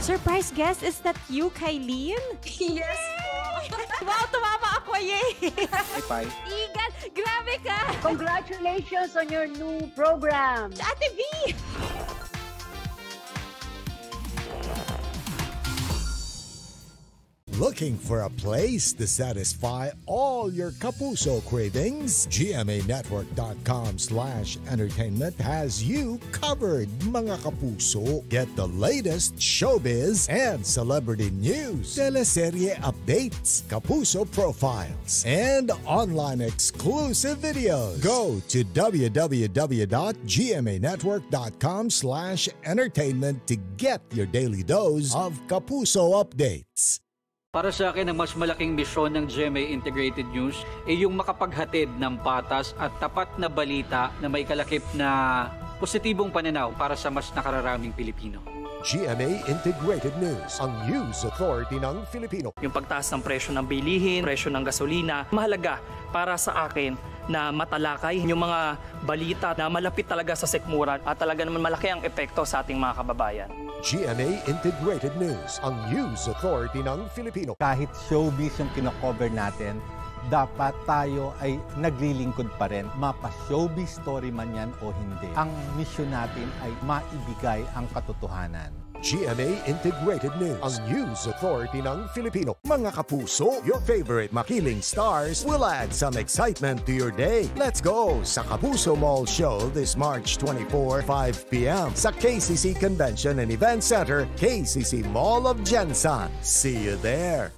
Surprise guest, is that you, Kailin? Yes. Wow, tumama ako, yay! Hi, Igan, grabe ka! Congratulations on your new program! Ate V! Looking for a place to satisfy all your Kapuso cravings? GMAnetwork.com/entertainment has you covered, mga Kapuso. Get the latest showbiz and celebrity news, teleserye updates, Kapuso profiles, and online exclusive videos. Go to www.gmanetwork.com/entertainment to get your daily dose of Kapuso updates. Para sa akin, ang mas malaking misyon ng GMA Integrated News ay yung makapaghatid ng patas at tapat na balita na may kalakip na positibong pananaw para sa mas nakararaming Pilipino. GMA Integrated News, ang news authority ng Filipino. Yung pagtaas ng presyo ng bilihin, presyo ng gasolina, mahalaga para sa akin na matalakay yung mga balita na malapit talaga sa sikmura at talaga naman malaki ang epekto sa ating mga kababayan. GMA Integrated News, ang news authority ng Filipino. Kahit showbiz yung kinocover natin, dapat tayo ay naglilingkod pa rin. Mapa-showbiz story man yan o hindi. Ang mission natin ay maibigay ang katotohanan. GMA Integrated News, ang news authority ng Filipino. Mga Kapuso, your favorite makiling stars will add some excitement to your day. Let's go sa Kapuso Mall Show this March 24, 5 p.m. sa KCC Convention and Event Center, KCC Mall of Gensan. See you there.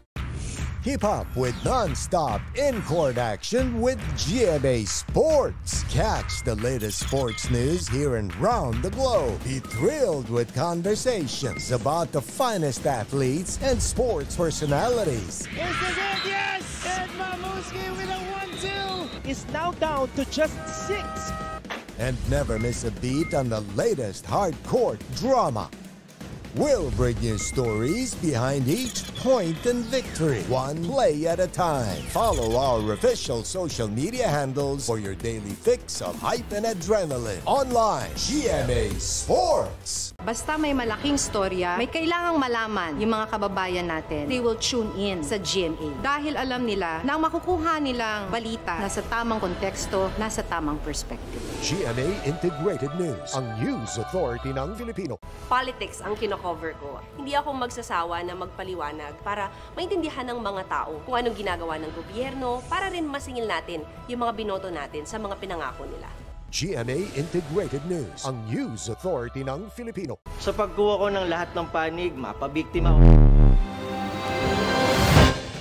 Keep up with non-stop in-court action with GMA Sports. Catch the latest sports news here and round the globe. Be thrilled with conversations about the finest athletes and sports personalities. Here's the goal, yes! And Mamuski with a 1-2 is now down to just 6. And never miss a beat on the latest hardcourt drama. We'll bring you stories behind each point and victory, one play at a time. Follow our official social media handles for your daily fix of hype and adrenaline. Online, GMA Sports! Basta may malaking storya, may kailangang malaman yung mga kababayan natin. They will tune in sa GMA dahil alam nila na makukuha nilang balita na sa tamang konteksto, nasa tamang perspective. GMA Integrated News, ang news authority ng Filipino. Politics ang kinocover ko. Hindi ako magsasawa na magpaliwanag para maintindihan ng mga tao kung anong ginagawa ng gobyerno para rin masingil natin yung mga binoto natin sa mga pinangako nila. GMA Integrated News, ang news authority ng Filipino. Sa pagkuha ko ng lahat ng panig, mapabiktima ako.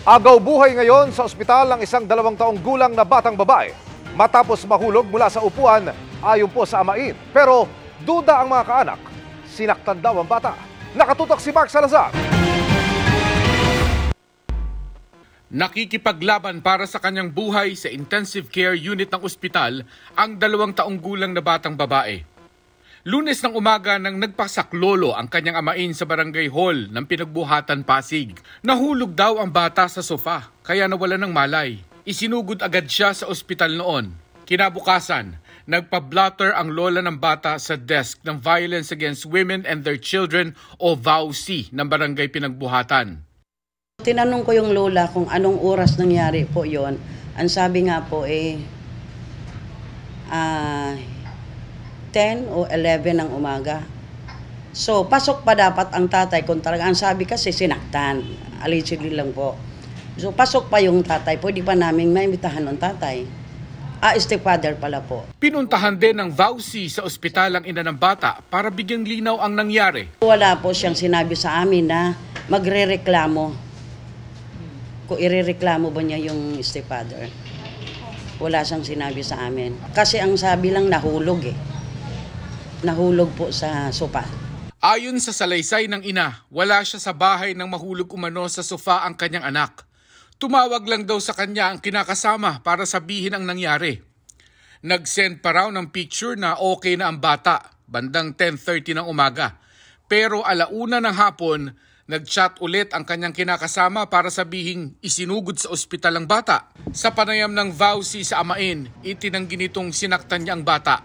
Agaw buhay ngayon sa ospital ang isang 2 taong gulang na batang babae matapos mahulog mula sa upuan ayon po sa amain. Pero duda ang mga kaanak. Sinaktan daw ang bata. Nakatutok si Mark Salazar. Nakikipaglaban para sa kanyang buhay sa intensive care unit ng ospital ang 2 taong gulang na batang babae. Lunes ng umaga nang nagpasaklolo ang kanyang amain sa barangay hall ng Pinagbuhatan, Pasig. Nahulog daw ang bata sa sofa kaya nawala ng malay. Isinugod agad siya sa ospital noon. Kinabukasan, nagpa-blotter ang lola ng bata sa desk ng Violence Against Women and Their Children o VAWC ng Barangay Pinagbuhatan. Tinanong ko yung lola kung anong oras nangyari po yon. Ang sabi nga po 10 o 11 ng umaga. So pasok pa dapat ang tatay kung talaga. Ang sabi kasi sinaktan, allegedly lang po. So pasok pa yung tatay, pwede pa namin maimitahan ng tatay. Stepfather pala po. Pinuntahan din ng VAWC sa ospital ang ina ng bata para bigyang linaw ang nangyari. Wala po siyang sinabi sa amin na magrereklamo. Kung irereklamo ba niya yung stepfather. Wala siyang sinabi sa amin. Kasi ang sabi lang nahulog eh. Nahulog po sa sopa. Ayon sa salaysay ng ina, wala siya sa bahay nang mahulog umano sa sofa ang kanyang anak. Tumawag lang daw sa kanya ang kinakasama para sabihin ang nangyari. Nag-send pa raw ng picture na okay na ang bata. bandang 10:30 ng umaga. Pero alauna ng hapon, nag-chat ulit ang kanyang kinakasama para sabihing isinugod sa ospital ang bata. Sa panayam ng vowsy sa amain, itinanggi nitong sinaktan niya ang bata.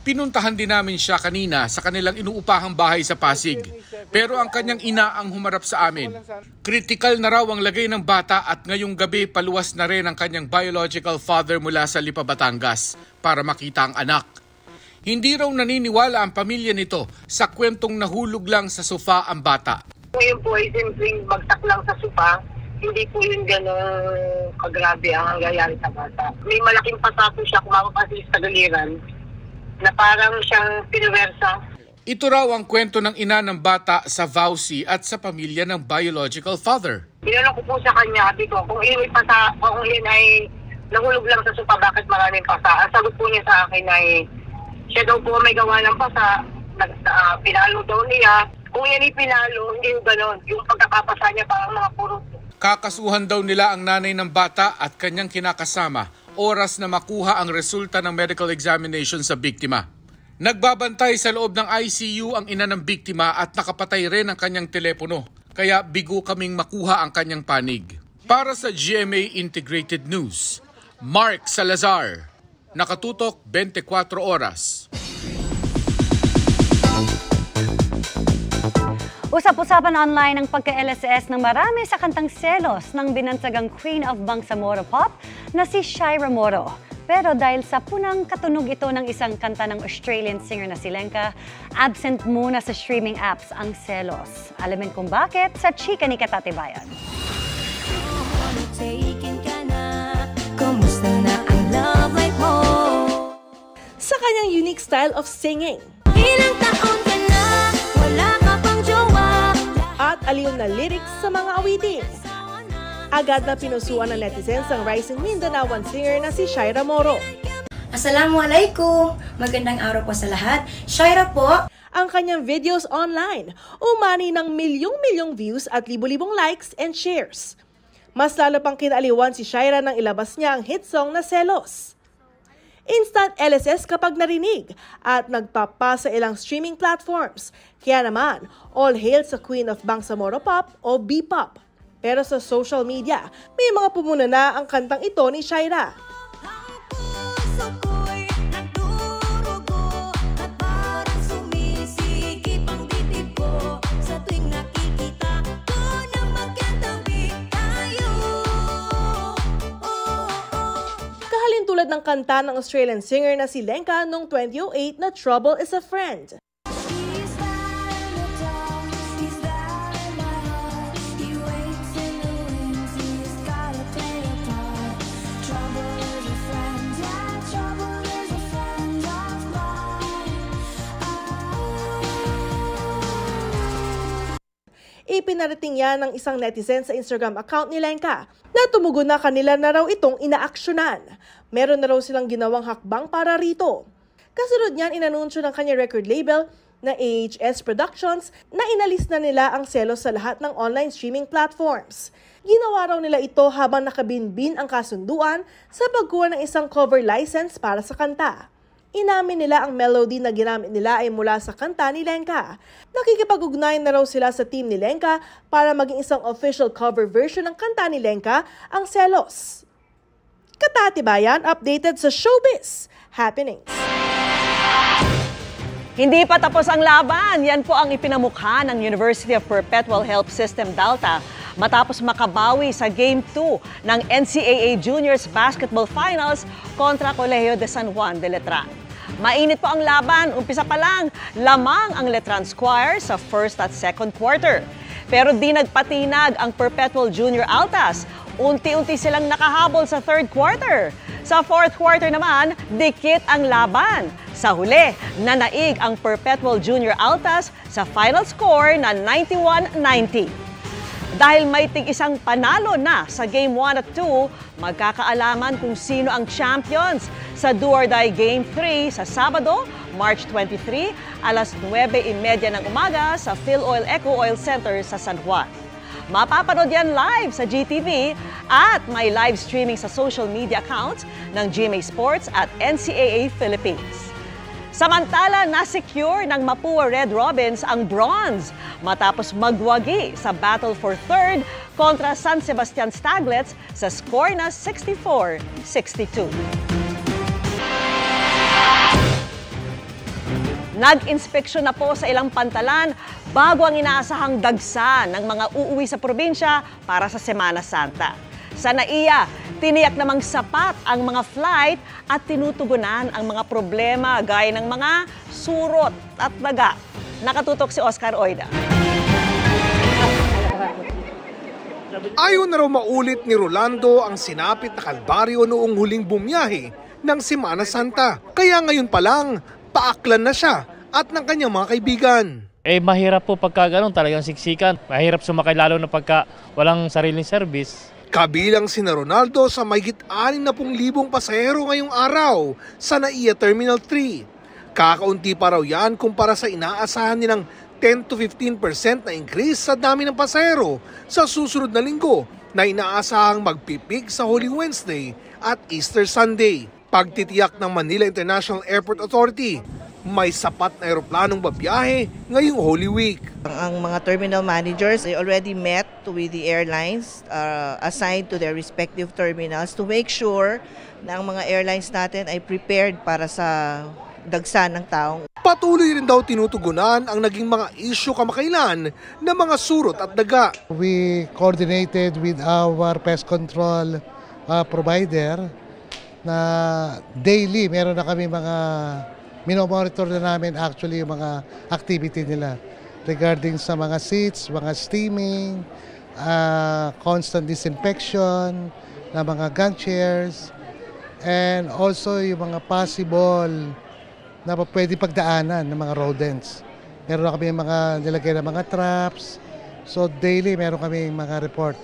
Pinuntahan din namin siya kanina sa kanilang inuupahang bahay sa Pasig. Pero ang kanyang ina ang humarap sa amin. Kritikal na raw ang lagay ng bata at ngayong gabi paluwas na rin ang kanyang biological father mula sa Lipa, Batangas para makita ang anak. Hindi raw naniniwala ang pamilya nito sa kwentong nahulog lang sa sofa ang bata. Ngayon po ay simpleng bagsak lang sa sofa, hindi po yun gano'ng kagrabe ang nangyayari sa bata. May malaking patapos siya kung mapapasis sa galiran na parang siyang pinuwersa. Ito raw ang kwento ng ina ng bata sa vowsy at sa pamilya ng biological father. Tinanong ko po sa kanya, sabi ko, kung yun ay nahulog lang sa sofa, bakit maraming pasa? Ang sagot po niya sa akin ay siya daw po may gawa ng pasa, pinalo daw niya. Kung yan ay pinalo, hindi yung gano'n. Yung pagkakapasa niya parang mga puro. Kakasuhan daw nila ang nanay ng bata at kanyang kinakasama oras na makuha ang resulta ng medical examination sa biktima. Nagbabantay sa loob ng ICU ang ina ng biktima at nakapatay rin ang kanyang telepono. Kaya bigo kaming makuha ang kanyang panig. Para sa GMA Integrated News, Mark Salazar. Nakatutok 24 oras. Usap-usapan online ang pagka-LSS ng marami sa kantang Celos ng binansagang Queen of Bangsamoro Pop na si Shaira Moro. Pero dahil sa punang katunog ito ng isang kanta ng Australian singer na si Lenka, absent muna sa streaming apps ang Celos. Alamin kung bakit sa Chika ni Katatibayan. Sa kanyang unique style of singing. Ilang taon ka na, wala ka pang jowa. At aliw na lyrics sa mga awitin. Agad na pinusuan ng netizens ang rising Mindanaoan singer na si Shaira Moro. Assalamualaikum! Magandang araw po sa lahat. Shaira po! Ang kanyang videos online, umani ng milyong-milyong views at libo-libong likes and shares. Mas lalo pang kinaaliwan si Shaira nang ilabas niya ang hit song na Celos. Instant LSS kapag narinig at nagpapasa ilang streaming platforms. Kaya naman, all hail sa Queen of Bangsamoro Pop o B-Pop. Pero sa social media, may mga pumuna na ang kantang ito ni Shaira. Tulad ng kanta ng Australian singer na si Lenka noong 2008 na Trouble is a Friend. Ipinarating yan ng isang netizen sa Instagram account ni Lenka na tumugon na kanila na raw itong inaaksyonan. Meron na raw silang ginawang hakbang para rito. Kasunod niyan, inanunsyo ng kanyang record label na AHS Productions na inalis na nila ang Celos sa lahat ng online streaming platforms. Ginawa raw nila ito habang nakabinbin ang kasunduan sa pagkuha ng isang cover license para sa kanta. Inamin nila ang melody na ginamit nila ay mula sa kanta ni Lenka. Nakikipag-ugnay na raw sila sa team ni Lenka para maging isang official cover version ng kanta ni Lenka, ang Celos. Katatibayan, updated sa Showbiz Happenings. Hindi pa tapos ang laban. Yan po ang ipinamukha ng University of Perpetual Health System Delta matapos makabawi sa Game 2 ng NCAA Juniors Basketball Finals kontra Colegio de San Juan de Letran. Mainit po ang laban. Umpisa pa lang, lamang ang Letran Squire sa first at second quarter. Pero di nagpatinag ang Perpetual Junior Altas. Unti-unti silang nakahabol sa third quarter. Sa fourth quarter naman, dikit ang laban. Sa huli, nanaig ang Perpetual Junior Altas sa final score na 91-90. Dahil may tig-isang panalo na sa Game 1 at 2, magkakaalaman kung sino ang champions sa Do or Die Game 3 sa Sabado, March 23, alas 9:30 ng umaga sa PhilOil Eco Oil Center sa San Juan. Mapapanood yan live sa GTV at may live streaming sa social media accounts ng GMA Sports at NCAA Philippines. Samantala, na-secure ng Mapua Red Robins ang bronze matapos magwagi sa battle for third kontra San Sebastian Staglets sa score na 64-62. Nag-inspeksyon na po sa ilang pantalan bago ang inaasahang dagsa ng mga uuwi sa probinsya para sa Semana Santa. Sa NAIA, tiniyak namang sapat ang mga flight at tinutugunan ang mga problema gaya ng mga surot at daga. Nakatutok si Oscar Oida. Ayaw na raw maulit ni Rolando ang sinapit na kalbaryo noong huling bumiyahe ng Semana Santa. Kaya ngayon pa lang, paaklan na siya at ng kanyang mga kaibigan. Mahirap po pagka ganun, talagang siksikan. Mahirap sumakay lalo na pagka walang sariling service. Kabilang si Ronaldo sa mahigit 60,000 pasahero ngayong araw sa NAIA Terminal 3. Kakaunti pa raw yan kumpara sa inaasahan nilang 10 to 15% na increase sa dami ng pasahero sa susunod na linggo na inaasahang magpipig sa Holy Wednesday at Easter Sunday. Pagtitiyak ng Manila International Airport Authority, may sapat na eroplanong babiyahe ngayong Holy Week. Ang mga terminal managers, they already met with the airlines assigned to their respective terminals to make sure na ang mga airlines natin ay prepared para sa dagsa ng taong. Patuloy rin daw tinutugunan ang naging mga isyu kamakailan na mga surot at daga. We coordinated with our pest control provider na daily meron na kami mga minomonitor na namin actually yung mga activity nila regarding sa mga seats, mga steaming, constant disinfection na mga gun chairs and also yung mga possible na pwede pagdaanan ng mga rodents. Meron na kami mga nilagay na mga traps. So daily meron kami mga report.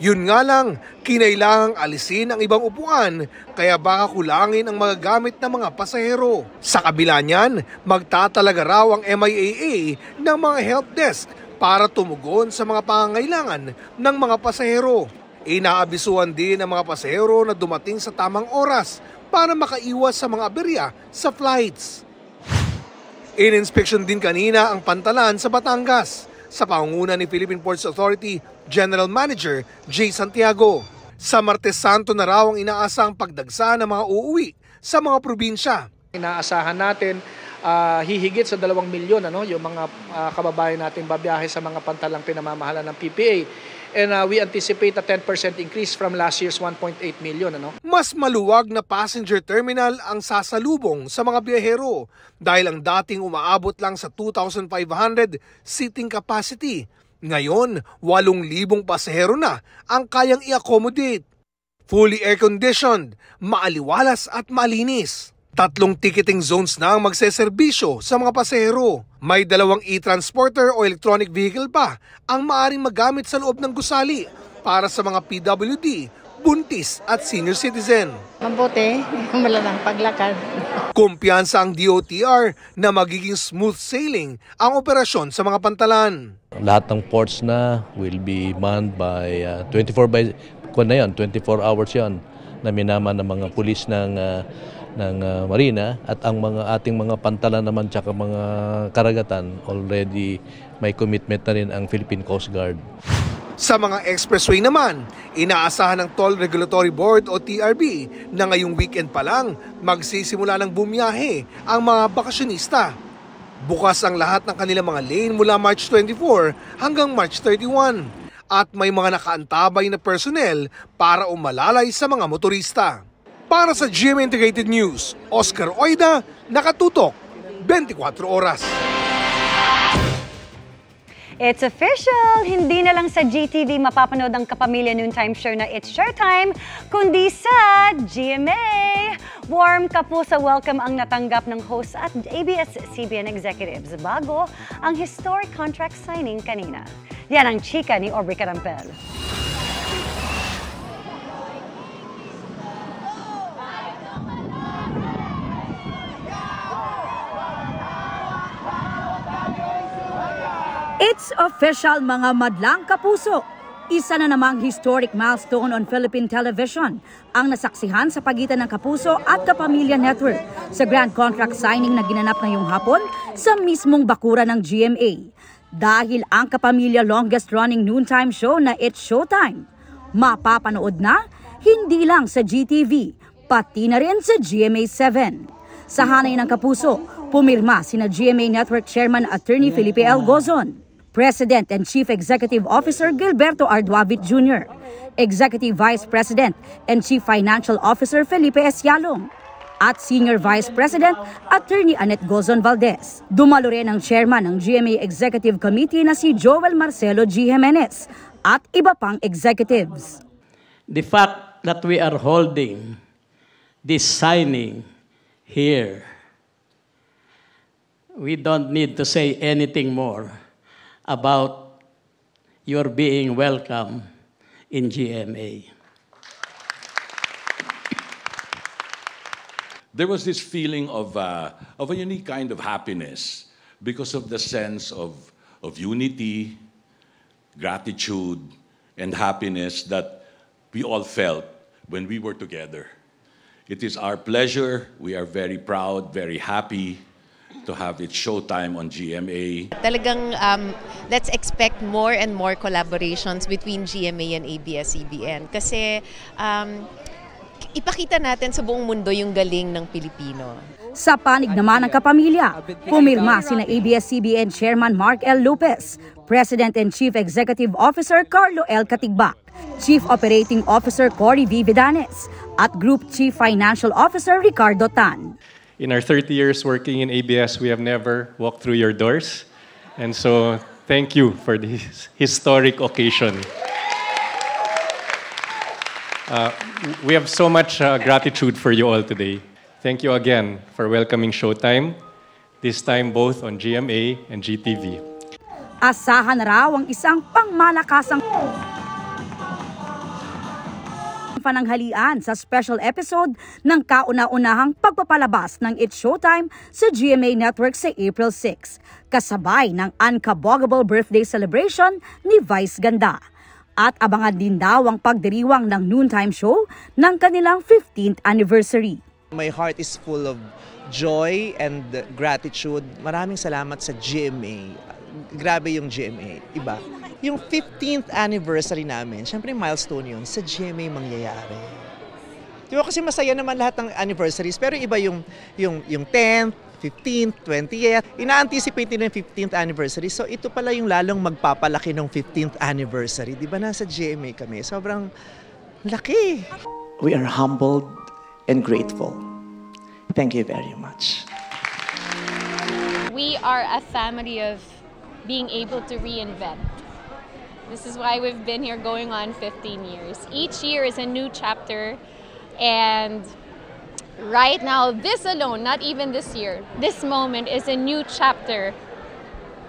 Yun nga lang, kinailangang alisin ang ibang upuan kaya baka kulangin ang magagamit ng mga pasahero. Sa kabila niyan, magtatalaga raw ang MIAA ng mga help desk para tumugon sa mga pangangailangan ng mga pasahero. Inaabisuhan din ang mga pasahero na dumating sa tamang oras para makaiwas sa mga aberya sa flights. In-inspection din kanina ang pantalan sa Batangas sa pangunguna ni Philippine Ports Authority General Manager Jay Santiago. Sa Martes Santo na raw ang inaasahang pagdagsa ng mga uuwi sa mga probinsya. Inaasahan natin hihigit sa 2 milyon yung mga kababayan natin babiyahe sa mga pantalang pinamamahala ng PPA. And we anticipate a 10% increase from last year's 1.8 million. Mas maluwag na passenger terminal ang sasalubong sa mga biyahero dahil ang dating umaabot lang sa 2,500 seating capacity. Ngayon, 8,000 pasahero na ang kayang i-accommodate. Fully air-conditioned, maaliwalas at malinis. 3 ticketing zones na ang magseserbisyo sa mga pasahero. May 2 e-transporter o electronic vehicle pa ang maaaring magamit sa loob ng gusali para sa mga PWD, buntis at senior citizen. Mabuti, malalang paglakad. Kumpiyansa ang DOTR na magiging smooth sailing ang operasyon sa mga pantalan. Lahat ng ports na will be manned by 24 hours yon na minaman ng mga pulis ng marina at ang ating mga pantalan naman tsaka mga karagatan already may commitment na rin ang Philippine Coast Guard. Sa mga expressway naman, inaasahan ng Toll Regulatory Board o TRB na ngayong weekend pa lang magsisimula ng bumiyahe ang mga bakasyonista. Bukas ang lahat ng kanilang mga lane mula March 24 hanggang March 31 at may mga nakaantabay na personnel para umalalay sa mga motorista. Para sa GMA Integrated News, Oscar Oida, nakatutok 24 oras. It's official! Hindi na lang sa GTV mapapanood ang kapamilya noontime show na It's Showtime, kundi sa GMA! Warm ka po sa welcome ang natanggap ng hosts at ABS-CBN executives bago ang historic contract signing kanina. Yan ang chika ni Aubrey Carampel. It's official mga madlang kapuso. Isa na namang historic milestone on Philippine television ang nasaksihan sa pagitan ng Kapuso at Kapamilya Network sa grand contract signing na ginanap ngayong hapon sa mismong bakura ng GMA. Dahil ang Kapamilya longest running noontime show na It's Showtime, mapapanood na hindi lang sa GTV, pati na rin sa GMA 7. Sa hanay ng Kapuso, pumirma sina GMA Network Chairman Attorney Felipe L. Gozon, President and Chief Executive Officer Gilberto Arduavit Jr., Executive Vice President and Chief Financial Officer Felipe S. Yalong, at Senior Vice President Attorney Annette Gozon-Valdes. Dumalo rin ang Chairman ng GMA Executive Committee na si Joel Marcelo G. Jimenez at iba pang executives. The fact that we are holding this signing here, we don't need to say anything more about your being welcome in GMA. There was this feeling of a unique kind of happiness because of the sense of unity, gratitude, and happiness that we all felt when we were together. It is our pleasure, we are very proud, very happy to have It's Showtime on GMA. Talagang let's expect more and more collaborations between GMA and ABS-CBN kasi ipakita natin sa buong mundo yung galing ng Pilipino. Sa panig naman ng Kapamilya, pumirma sina ABS-CBN Chairman Mark L. Lopez, President and Chief Executive Officer Carlo L. Katigbak, Chief Operating Officer Cory V. Vidanes, at Group Chief Financial Officer Ricardo Tan. In our 30 years working in ABS, we have never walked through your doors. And so, thank you for this historic occasion. We have so much gratitude for you all today. Thank you again for welcoming Showtime, this time both on GMA and GTV. Asahan raw ang isang pangmalakasang pananghalian sa special episode ng kauna-unahang pagpapalabas ng It's Showtime sa GMA Network sa April 6, kasabay ng unkabogable birthday celebration ni Vice Ganda. At abangan din daw ang pagdiriwang ng noontime show ng kanilang 15th anniversary. My heart is full of joy and gratitude. Maraming salamat sa GMA. Grabe yung GMA, iba. Yung 15th anniversary namin, syempre milestone yun, sa GMA mangyayari. Diba kasi masaya naman lahat ng anniversaries, pero iba yung 10th, 15th, 20th. Ina-anticipate nila yung 15th anniversary, so ito pala yung lalong magpapalaki ng 15th anniversary. Diba nasa GMA kami, sobrang laki. We are humbled and grateful. Thank you very much. We are a family of being able to reinvent. This is why we've been here going on 15 years. Each year is a new chapter, and right now, this alone, not even this year, this moment is a new chapter.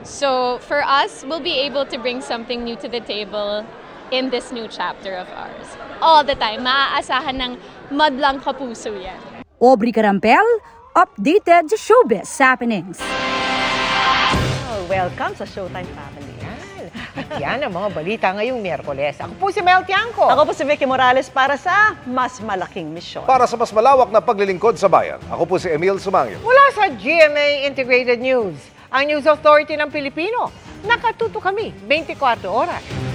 So for us, we'll be able to bring something new to the table in this new chapter of ours. All the time, maaasahan ng madlang Kapuso yan. Aubrey Carampel, updated showbiz happenings. Oh, welcome sa Showtime family. Yan ang mga balita ngayong Miyerkules. Ako po si Mel Tiangco. Ako po si Vicky Morales para sa mas malaking misyon. Para sa mas malawak na paglilingkod sa bayan. Ako po si Emil Sumangyo. Mula sa GMA Integrated News, ang News Authority ng Pilipino, nakatuto kami 24 oras.